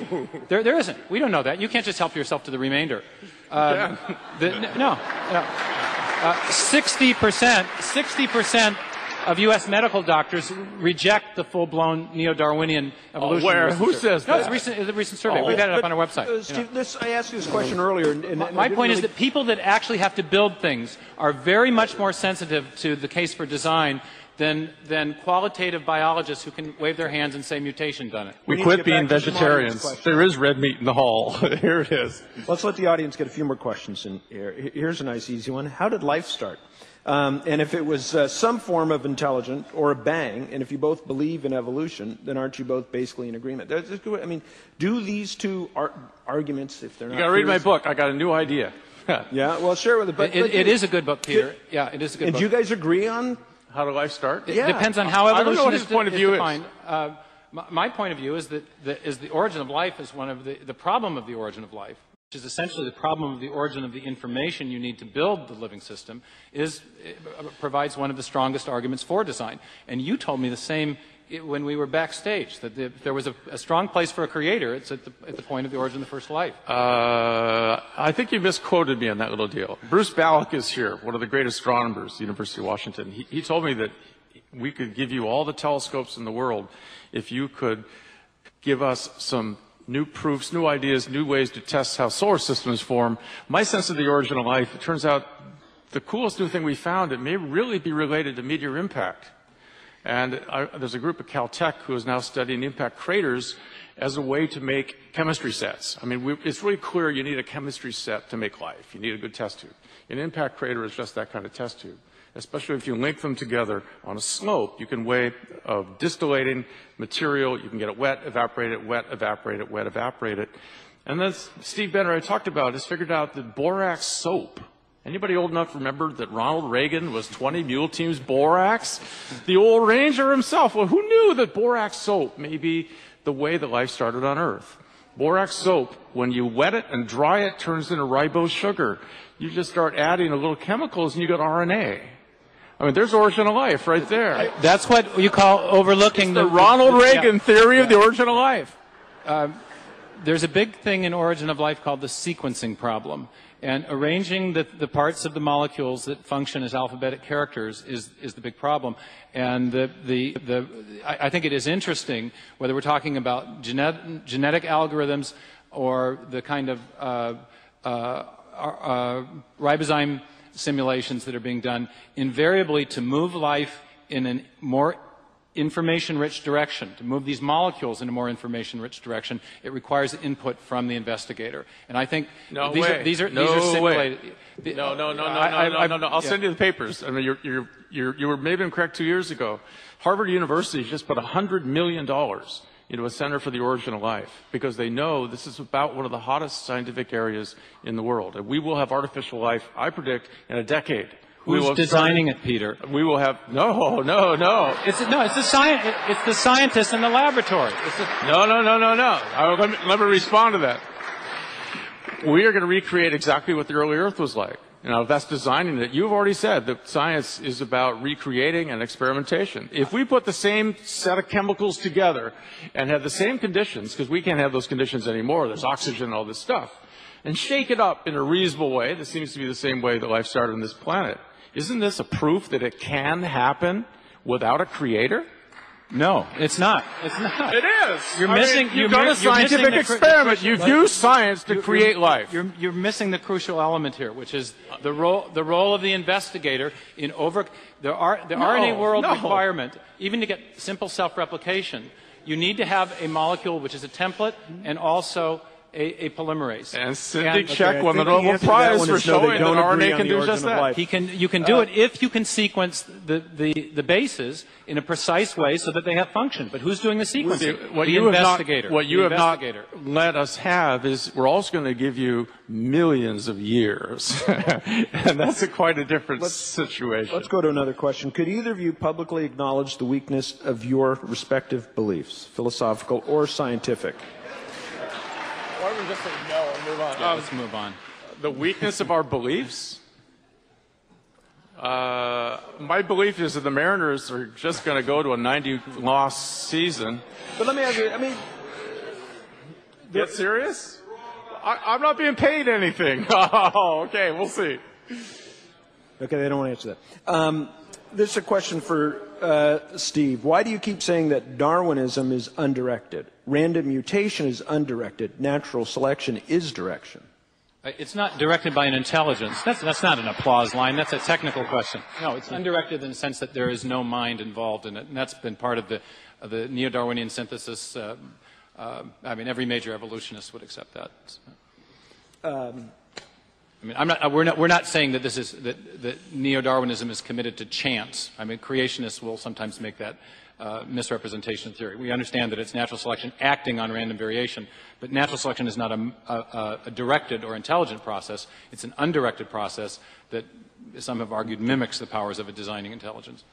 There isn't. We don't know that. You can't just help yourself to the remainder. 60% of U.S. medical doctors reject the full-blown neo-Darwinian evolution. Who says that? No, it's a recent survey. We've had it up on our website. Steve, I asked you this question earlier. My point is that people that actually have to build things are very much more sensitive to the case for design than qualitative biologists who can wave their hands and say mutation done it. We quit being vegetarians. There is red meat in the hall. Here it is. Let's let the audience get a few more questions in here. Here's a nice, easy one. How did life start? And if it was some form of intelligent or a bang, and if you both believe in evolution, then aren't you both basically in agreement? I mean, do these two arguments, if they're not... You got to read my book. I got a new idea. Yeah, well, share with the book. It is a good book, Peter. It is a good book. And do you guys agree on... How do life start? It depends on how evolution is defined. My point of view is that the origin of life is one of the problem of the origin of life, which is essentially the problem of the origin of the information you need to build the living system, provides one of the strongest arguments for design. And you told me the same when we were backstage, that there was a strong place for a creator. It's at the point of the origin of the first life. I think you misquoted me on that little deal. Bruce Ballock is here, one of the great astronomers at the University of Washington. He told me that we could give you all the telescopes in the world if you could give us some new proofs, new ideas, new ways to test how solar systems form. My sense of the origin of life, it turns out the coolest new thing we found, it may really be related to meteor impact. And there's a group at Caltech who is now studying impact craters as a way to make chemistry sets. I mean, it's really clear you need a chemistry set to make life. You need a good test tube. An impact crater is just that kind of test tube, especially if you link them together on a slope. You can way of distillating material. You can get it wet, evaporate it, wet, evaporate it, wet, evaporate it. And then Steve Benner, I talked about, has figured out that borax soap Anybody old enough to remember that Ronald Reagan was 20 mule teams borax? The old ranger himself. Well, who knew that borax soap may be the way that life started on Earth? Borax soap, when you wet it and dry it, turns into ribose sugar. You just start adding a little chemicals and you got RNA. I mean, there's origin of life right there. That's what you call overlooking the Ronald Reagan theory of the origin of life. There's a big thing in origin of life called the sequencing problem. And arranging the parts of the molecules that function as alphabetic characters is the big problem. And I think it is interesting, whether we're talking about genetic algorithms or the kind of ribozyme simulations that are being done, invariably to move life in a more information-rich direction, to move these molecules in a more information-rich direction, it requires input from the investigator. And I think these are simulated. No. I'll send you the papers. I mean, you were maybe incorrect 2 years ago. Harvard University just put $100 million into a Center for the Origin of Life because they know this is about one of the hottest scientific areas in the world. And we will have artificial life, I predict, in a decade. Who's designing it, Peter? We will have no. It's the scientists in the laboratory. Let me respond to that. We are going to recreate exactly what the early Earth was like. You know, that's designing it. You've already said that science is about recreating and experimentation. If we put the same set of chemicals together and have the same conditions, because we can't have those conditions anymore. There's oxygen and all this stuff, and shake it up in a reasonable way. That seems to be the same way that life started on this planet. Isn't this a proof that it can happen without a creator? No, it's not. It's not. It is. You've done a scientific experiment. You've used science to create life. You're missing the crucial element here, which is the role of the investigator in the RNA world requirement, even to get simple self-replication. You need to have a molecule which is a template and also a polymerase. And Sidney Scheck won the Nobel Prize for showing that RNA can do just that. You can do it if you can sequence the bases in a precise way so that they have function. But who's doing the sequencing? What you have not let us have is we're also going to give you millions of years. And that's quite a different situation. Let's go to another question. Could either of you publicly acknowledge the weakness of your respective beliefs, philosophical or scientific? Why don't we just say no and move on? Yeah, let's move on. The weakness of our beliefs? My belief is that the Mariners are just going to go to a 90-loss season. But let me ask you, I mean... Get serious? I'm not being paid anything. Oh, okay, we'll see. Okay, they don't want to answer that. This is a question for Steve. Why do you keep saying that Darwinism is undirected? Random mutation is undirected. Natural selection is direction. It's not directed by an intelligence. That's not an applause line. That's a technical question. No, it's undirected in the sense that there is no mind involved in it, and that's been part of the neo-Darwinian synthesis. I mean, every major evolutionist would accept that. I mean, we're not saying that this is that neo-Darwinism is committed to chance. I mean, creationists will sometimes make that misrepresentation theory. We understand that it's natural selection acting on random variation, but natural selection is not a directed or intelligent process. It's an undirected process that some have argued mimics the powers of a designing intelligence.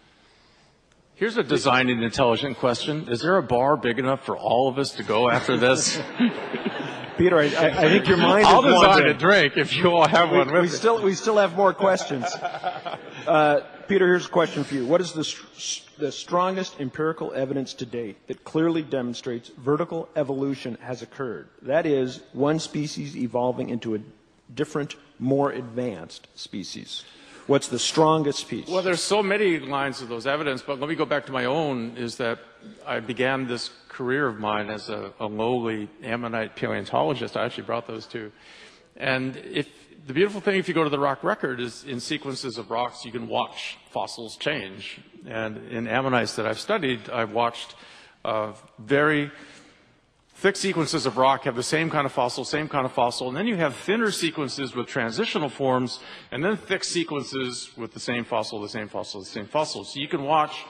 Here's a designing intelligent question. Is there a bar big enough for all of us to go after this? Peter, I think your mind is wanted. I'll design a drink if you all have one with me. We still have more questions. Peter, here's a question for you. What is the strongest empirical evidence to date that clearly demonstrates vertical evolution has occurred? That is, one species evolving into a different, more advanced species. What's the strongest piece? Well, there's so many lines of those evidence, but let me go back to my own, is that I began this career of mine as a lowly Ammonite paleontologist. I actually brought those two. And the beautiful thing, if you go to the rock record, is in sequences of rocks, you can watch fossils change. And in ammonites that I've studied, I've watched very thick sequences of rock have the same kind of fossil, and then you have thinner sequences with transitional forms, and then thick sequences with the same fossil, the same fossil, the same fossil. So you can watch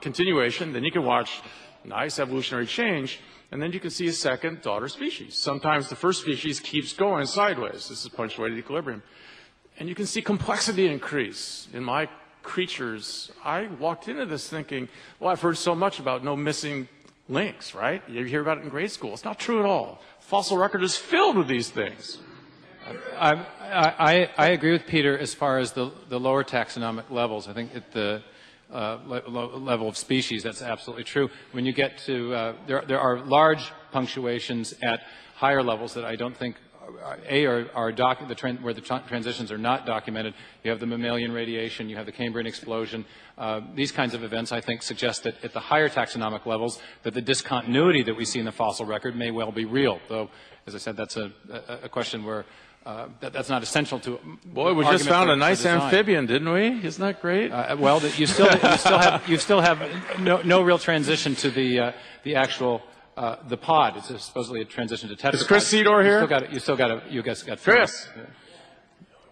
continuation, then you can watch nice evolutionary change, and then you can see a second daughter species. Sometimes the first species keeps going sideways. This is punctuated equilibrium. And you can see complexity increase. In my creatures, I walked into this thinking, well, I've heard so much about no missing links, right? You hear about it in grade school. It's not true at all. Fossil record is filled with these things. I agree with Peter as far as the lower taxonomic levels. I think at the level of species, that's absolutely true. When you get to, there are large punctuations at higher levels that I don't think where the transitions are not documented. You have the mammalian radiation, you have the Cambrian explosion. These kinds of events, I think, suggest that at the higher taxonomic levels that the discontinuity that we see in the fossil record may well be real. Though, as I said, that's a question where that's not essential to. Boy, we just found a nice amphibian, didn't we? Isn't that great? Well, you still have no real transition to the actual. The pod. It's supposedly a transition to tetrapod. Is Chris Sedor here? You guys got Chris. Yeah.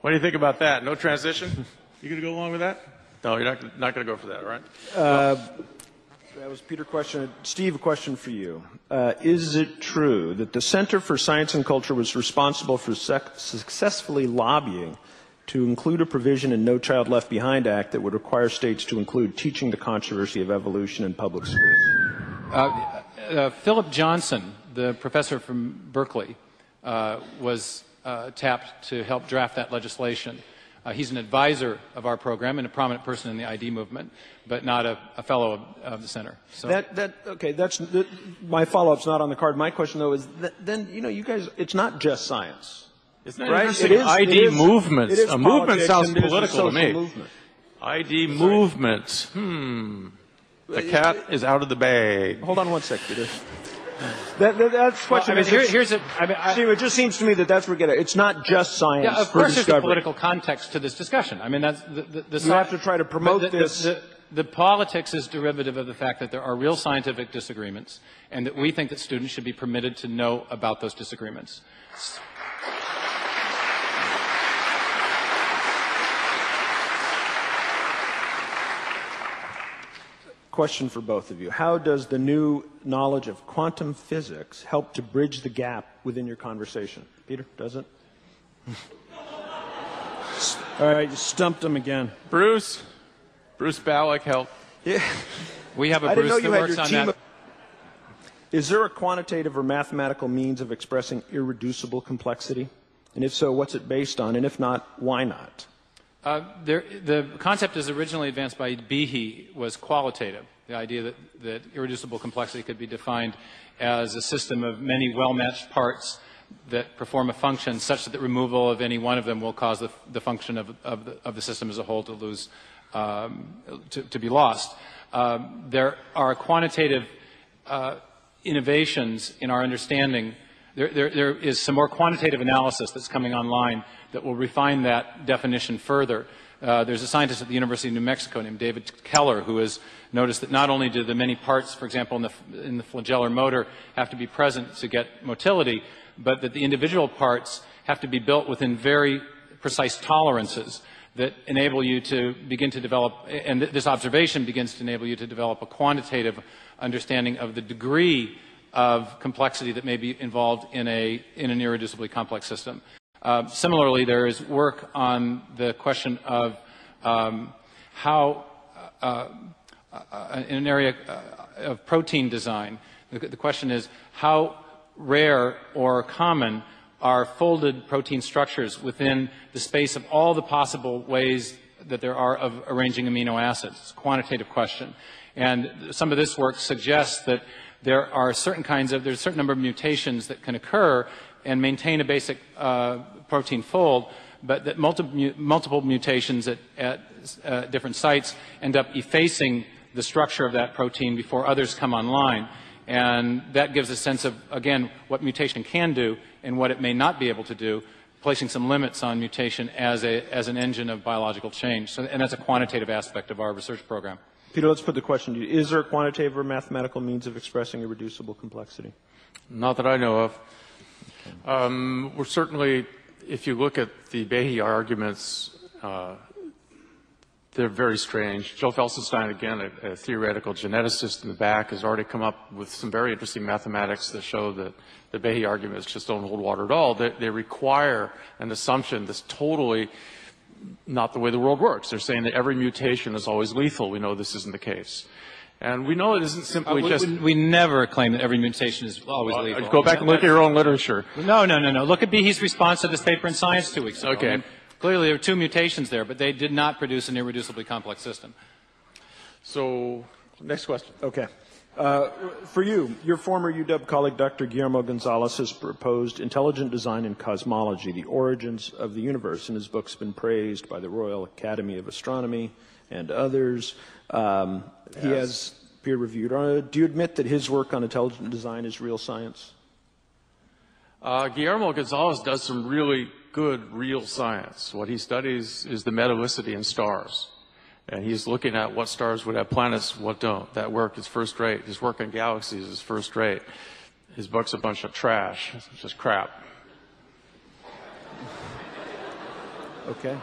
What do you think about that? No transition? You gonna go along with that? No, you're not gonna go for that, right? That was Peter's question. Steve, a question for you. Is it true that the Center for Science and Culture was responsible for successfully lobbying to include a provision in No Child Left Behind Act that would require states to include teaching the controversy of evolution in public schools? Philip Johnson, the professor from Berkeley, was tapped to help draft that legislation. He's an advisor of our program and a prominent person in the ID movement, but not a fellow of the center. So my follow-up's not on the card. My question, though, is then, you know, you guys, it's not just science. Isn't that interesting? ID movements. A movement sounds political to me. ID movements. The cat is out of the bag. Hold on one sec, Peter. That's the question. Well, I mean, Steve, it just seems to me that that's where we're getting at. It's not just science. Yeah, of course there's a political context to this discussion. I mean, that's you have to try to promote this. The politics is derivative of the fact that there are real scientific disagreements and that we think that students should be permitted to know about those disagreements. Question for both of you. How does the new knowledge of quantum physics help to bridge the gap within your conversation? Peter, does it? All right, you stumped him again. Bruce. Bruce Ballack helped. Yeah. We have a Bruce that works on that. Is there a quantitative or mathematical means of expressing irreducible complexity? And if so, what's it based on? And if not, why not? The concept as originally advanced by Behe was qualitative, the idea that irreducible complexity could be defined as a system of many well-matched parts that perform a function such that the removal of any one of them will cause the function of the system as a whole to lose, to be lost. There are quantitative innovations in our understanding. There is some more quantitative analysis that's coming online that will refine that definition further. There's a scientist at the University of New Mexico named David Keller who has noticed that not only do the many parts, for example, in the flagellar motor have to be present to get motility, but that the individual parts have to be built within very precise tolerances that enable you to begin to develop, and this observation begins to enable you to develop a quantitative understanding of the degree of complexity that may be involved in an irreducibly complex system. Similarly, there is work on the question of how, in an area of protein design, the question is how rare or common are folded protein structures within the space of all the possible ways that there are of arranging amino acids. It's a quantitative question. And some of this work suggests that there are certain kinds of, there's a certain number of mutations that can occur and maintain a basic protein fold, but that multiple mutations at different sites end up effacing the structure of that protein before others come online. And that gives a sense of, again, what mutation can do and what it may not be able to do, placing some limits on mutation as an engine of biological change. So, and that's a quantitative aspect of our research program. Peter, let's put the question to you. Is there a quantitative or mathematical means of expressing irreducible complexity? Not that I know of. Okay. We're certainly, if you look at the Behe arguments, they're very strange. Joe Felsenstein, again, a theoretical geneticist in the back, has already come up with some very interesting mathematics that show that the Behe arguments just don't hold water at all. They require an assumption that's totally not the way the world works. They're saying that every mutation is always lethal. We know this isn't the case. And we know it isn't simply We never claim that every mutation is always lethal. Go back and look at your own literature. No. Look at Behe's response to this paper in Science 2 weeks ago. Okay. I mean, clearly there are two mutations there, but they did not produce an irreducibly complex system. So, next question. Okay. For you, your former UW colleague Dr. Guillermo Gonzalez has proposed Intelligent Design in Cosmology, the Origins of the Universe, and his book's been praised by the Royal Academy of Astronomy and others. Yes. He has peer-reviewed. Do you admit that his work on intelligent design is real science? Guillermo Gonzalez does some really good real science. What he studies is the metallicity in stars. And he's looking at what stars would have planets, what don't. That work is first rate. His work on galaxies is first rate. His book's a bunch of trash. It's just crap. Okay.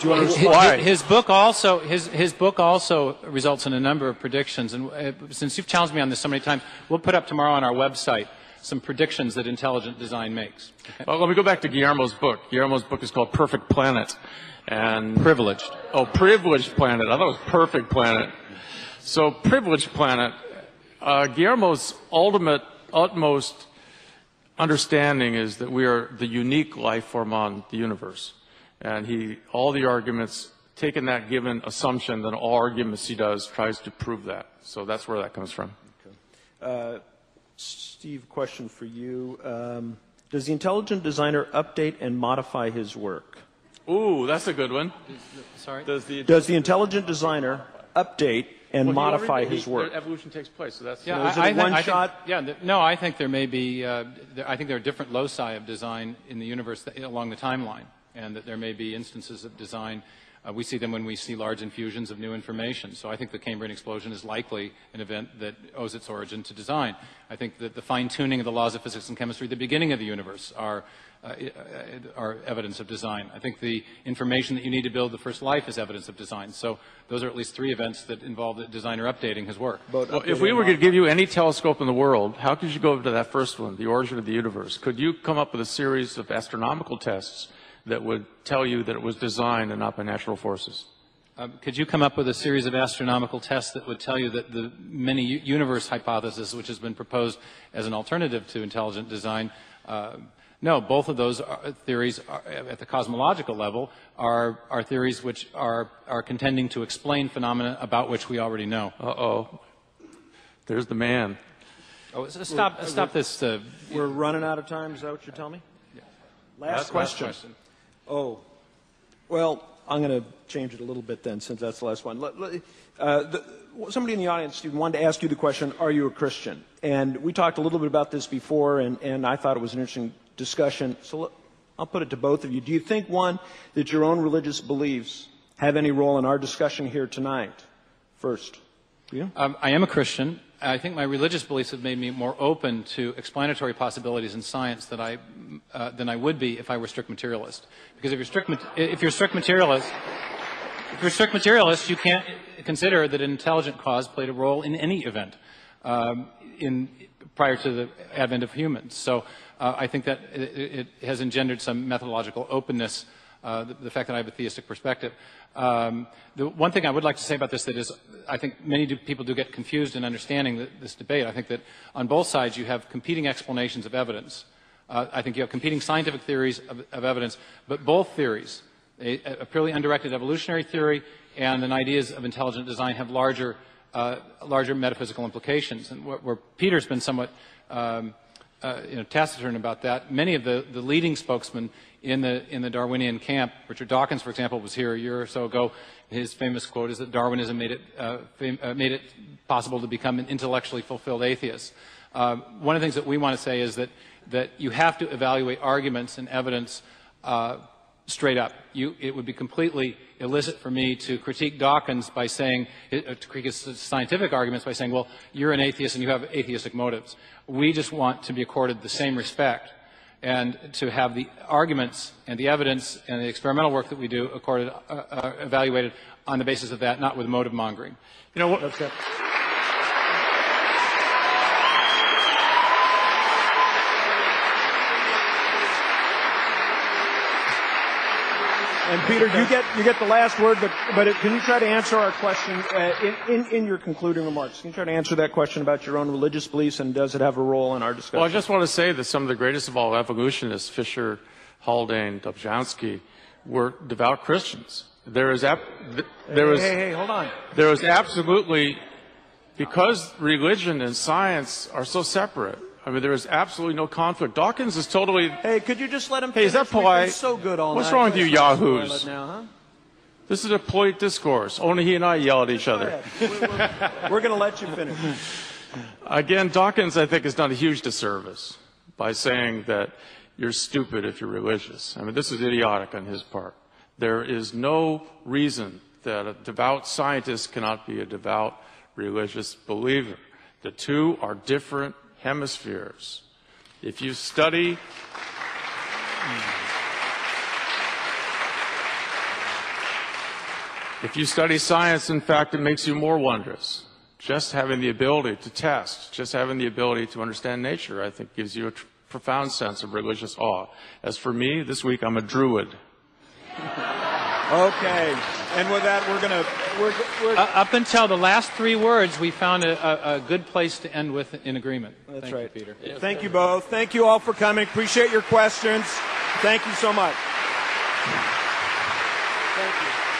Do you understand why? His book also results in a number of predictions. And since you've challenged me on this so many times, we'll put up tomorrow on our website some predictions that intelligent design makes. Okay. Well, let me go back to Guillermo's book. Guillermo's book is called Perfect Planet. And Privileged. Oh, Privileged Planet. I thought it was Perfect Planet. So Privileged Planet, Guillermo's utmost understanding is that we are the unique life form on the universe. And all the arguments, taking that given assumption, then all arguments he does tries to prove that. So that's where that comes from. Okay. Steve, question for you. Does the intelligent designer update and modify his work? Ooh, that's a good one. Sorry? Does the intelligent designer update and modify his work? Evolution takes place, so that's... Yeah, I think there may be... I think there are different loci of design in the universe along the timeline. And that there may be instances of design. We see them when we see large infusions of new information. So I think the Cambrian explosion is likely an event that owes its origin to design. I think that the fine-tuning of the laws of physics and chemistry at the beginning of the universe are evidence of design. I think the information that you need to build the first life is evidence of design. So those are at least three events that involve the designer updating his work. But well, if we were to give you any telescope in the world, how could you go to that first one, the origin of the universe? Could you come up with a series of astronomical tests that would tell you that it was designed and not by natural forces? Could you come up with a series of astronomical tests that would tell you that the many-universe hypothesis, which has been proposed as an alternative to intelligent design, no, both of those theories at the cosmological level are theories which are contending to explain phenomena about which we already know. Uh-oh. There's the man. Oh, stop this. We're running out of time. Is that what you're telling me? Last question. Oh, well, I'm going to change it a little bit then, since that's the last one. Somebody in the audience, Stephen, wanted to ask you the question, are you a Christian? And we talked a little bit about this before, and I thought it was an interesting discussion. So I'll put it to both of you. Do you think, one, that your own religious beliefs have any role in our discussion here tonight? First, you? I am a Christian. I think my religious beliefs have made me more open to explanatory possibilities in science than I would be if I were strict materialist. Because if you're strict materialist, you can't consider that an intelligent cause played a role in any event prior to the advent of humans. So I think that it has engendered some methodological openness. The fact that I have a theistic perspective. The one thing I would like to say about this that is, I think many people do get confused in understanding this debate. I think that on both sides you have competing explanations of evidence. I think you have competing scientific theories of evidence, but both theories, a purely undirected evolutionary theory and an ideas of intelligent design, have larger metaphysical implications. And where Peter's been somewhat taciturn about that, many of the leading spokesmen in the Darwinian camp, Richard Dawkins, for example, was here a year or so ago. His famous quote is that Darwinism made it possible to become an intellectually fulfilled atheist. One of the things that we want to say is that you have to evaluate arguments and evidence straight up. It would be completely illicit for me to critique Dawkins by saying, to critique his scientific arguments by saying, well, you're an atheist and you have atheistic motives. We just want to be accorded the same respect and to have the arguments and the evidence and the experimental work that we do evaluated on the basis of that, not with motive mongering. You know what? That's it. And Peter, you get the last word, but can you try to answer our question in your concluding remarks? Can you try to answer that question about your own religious beliefs, and does it have a role in our discussion? Well, I just want to say that some of the greatest of all evolutionists, Fisher, Haldane, Dobzhansky, were devout Christians. There was absolutely, because religion and science are so separate, I mean, there is absolutely no conflict. Dawkins is totally... Hey, could you just let him... Hey, is that polite? So good all What's night. Wrong with you yahoos? Now, huh? This is a polite discourse. Only he and I yell at each other. We're going to let you finish. Again, Dawkins, I think, has done a huge disservice by saying that you're stupid if you're religious. I mean, this is idiotic on his part. There is no reason that a devout scientist cannot be a devout religious believer. The two are different hemispheres. If you study, science, in fact, it makes you more wondrous. Just having the ability to test, just having the ability to understand nature, I think, gives you a profound sense of religious awe. As for me, this week I'm a druid. Okay, and with that, we're up until the last three words, we found a good place to end with in agreement. That's right, Peter. Thank you both. Thank you all for coming. Appreciate your questions. Thank you so much. Thank you.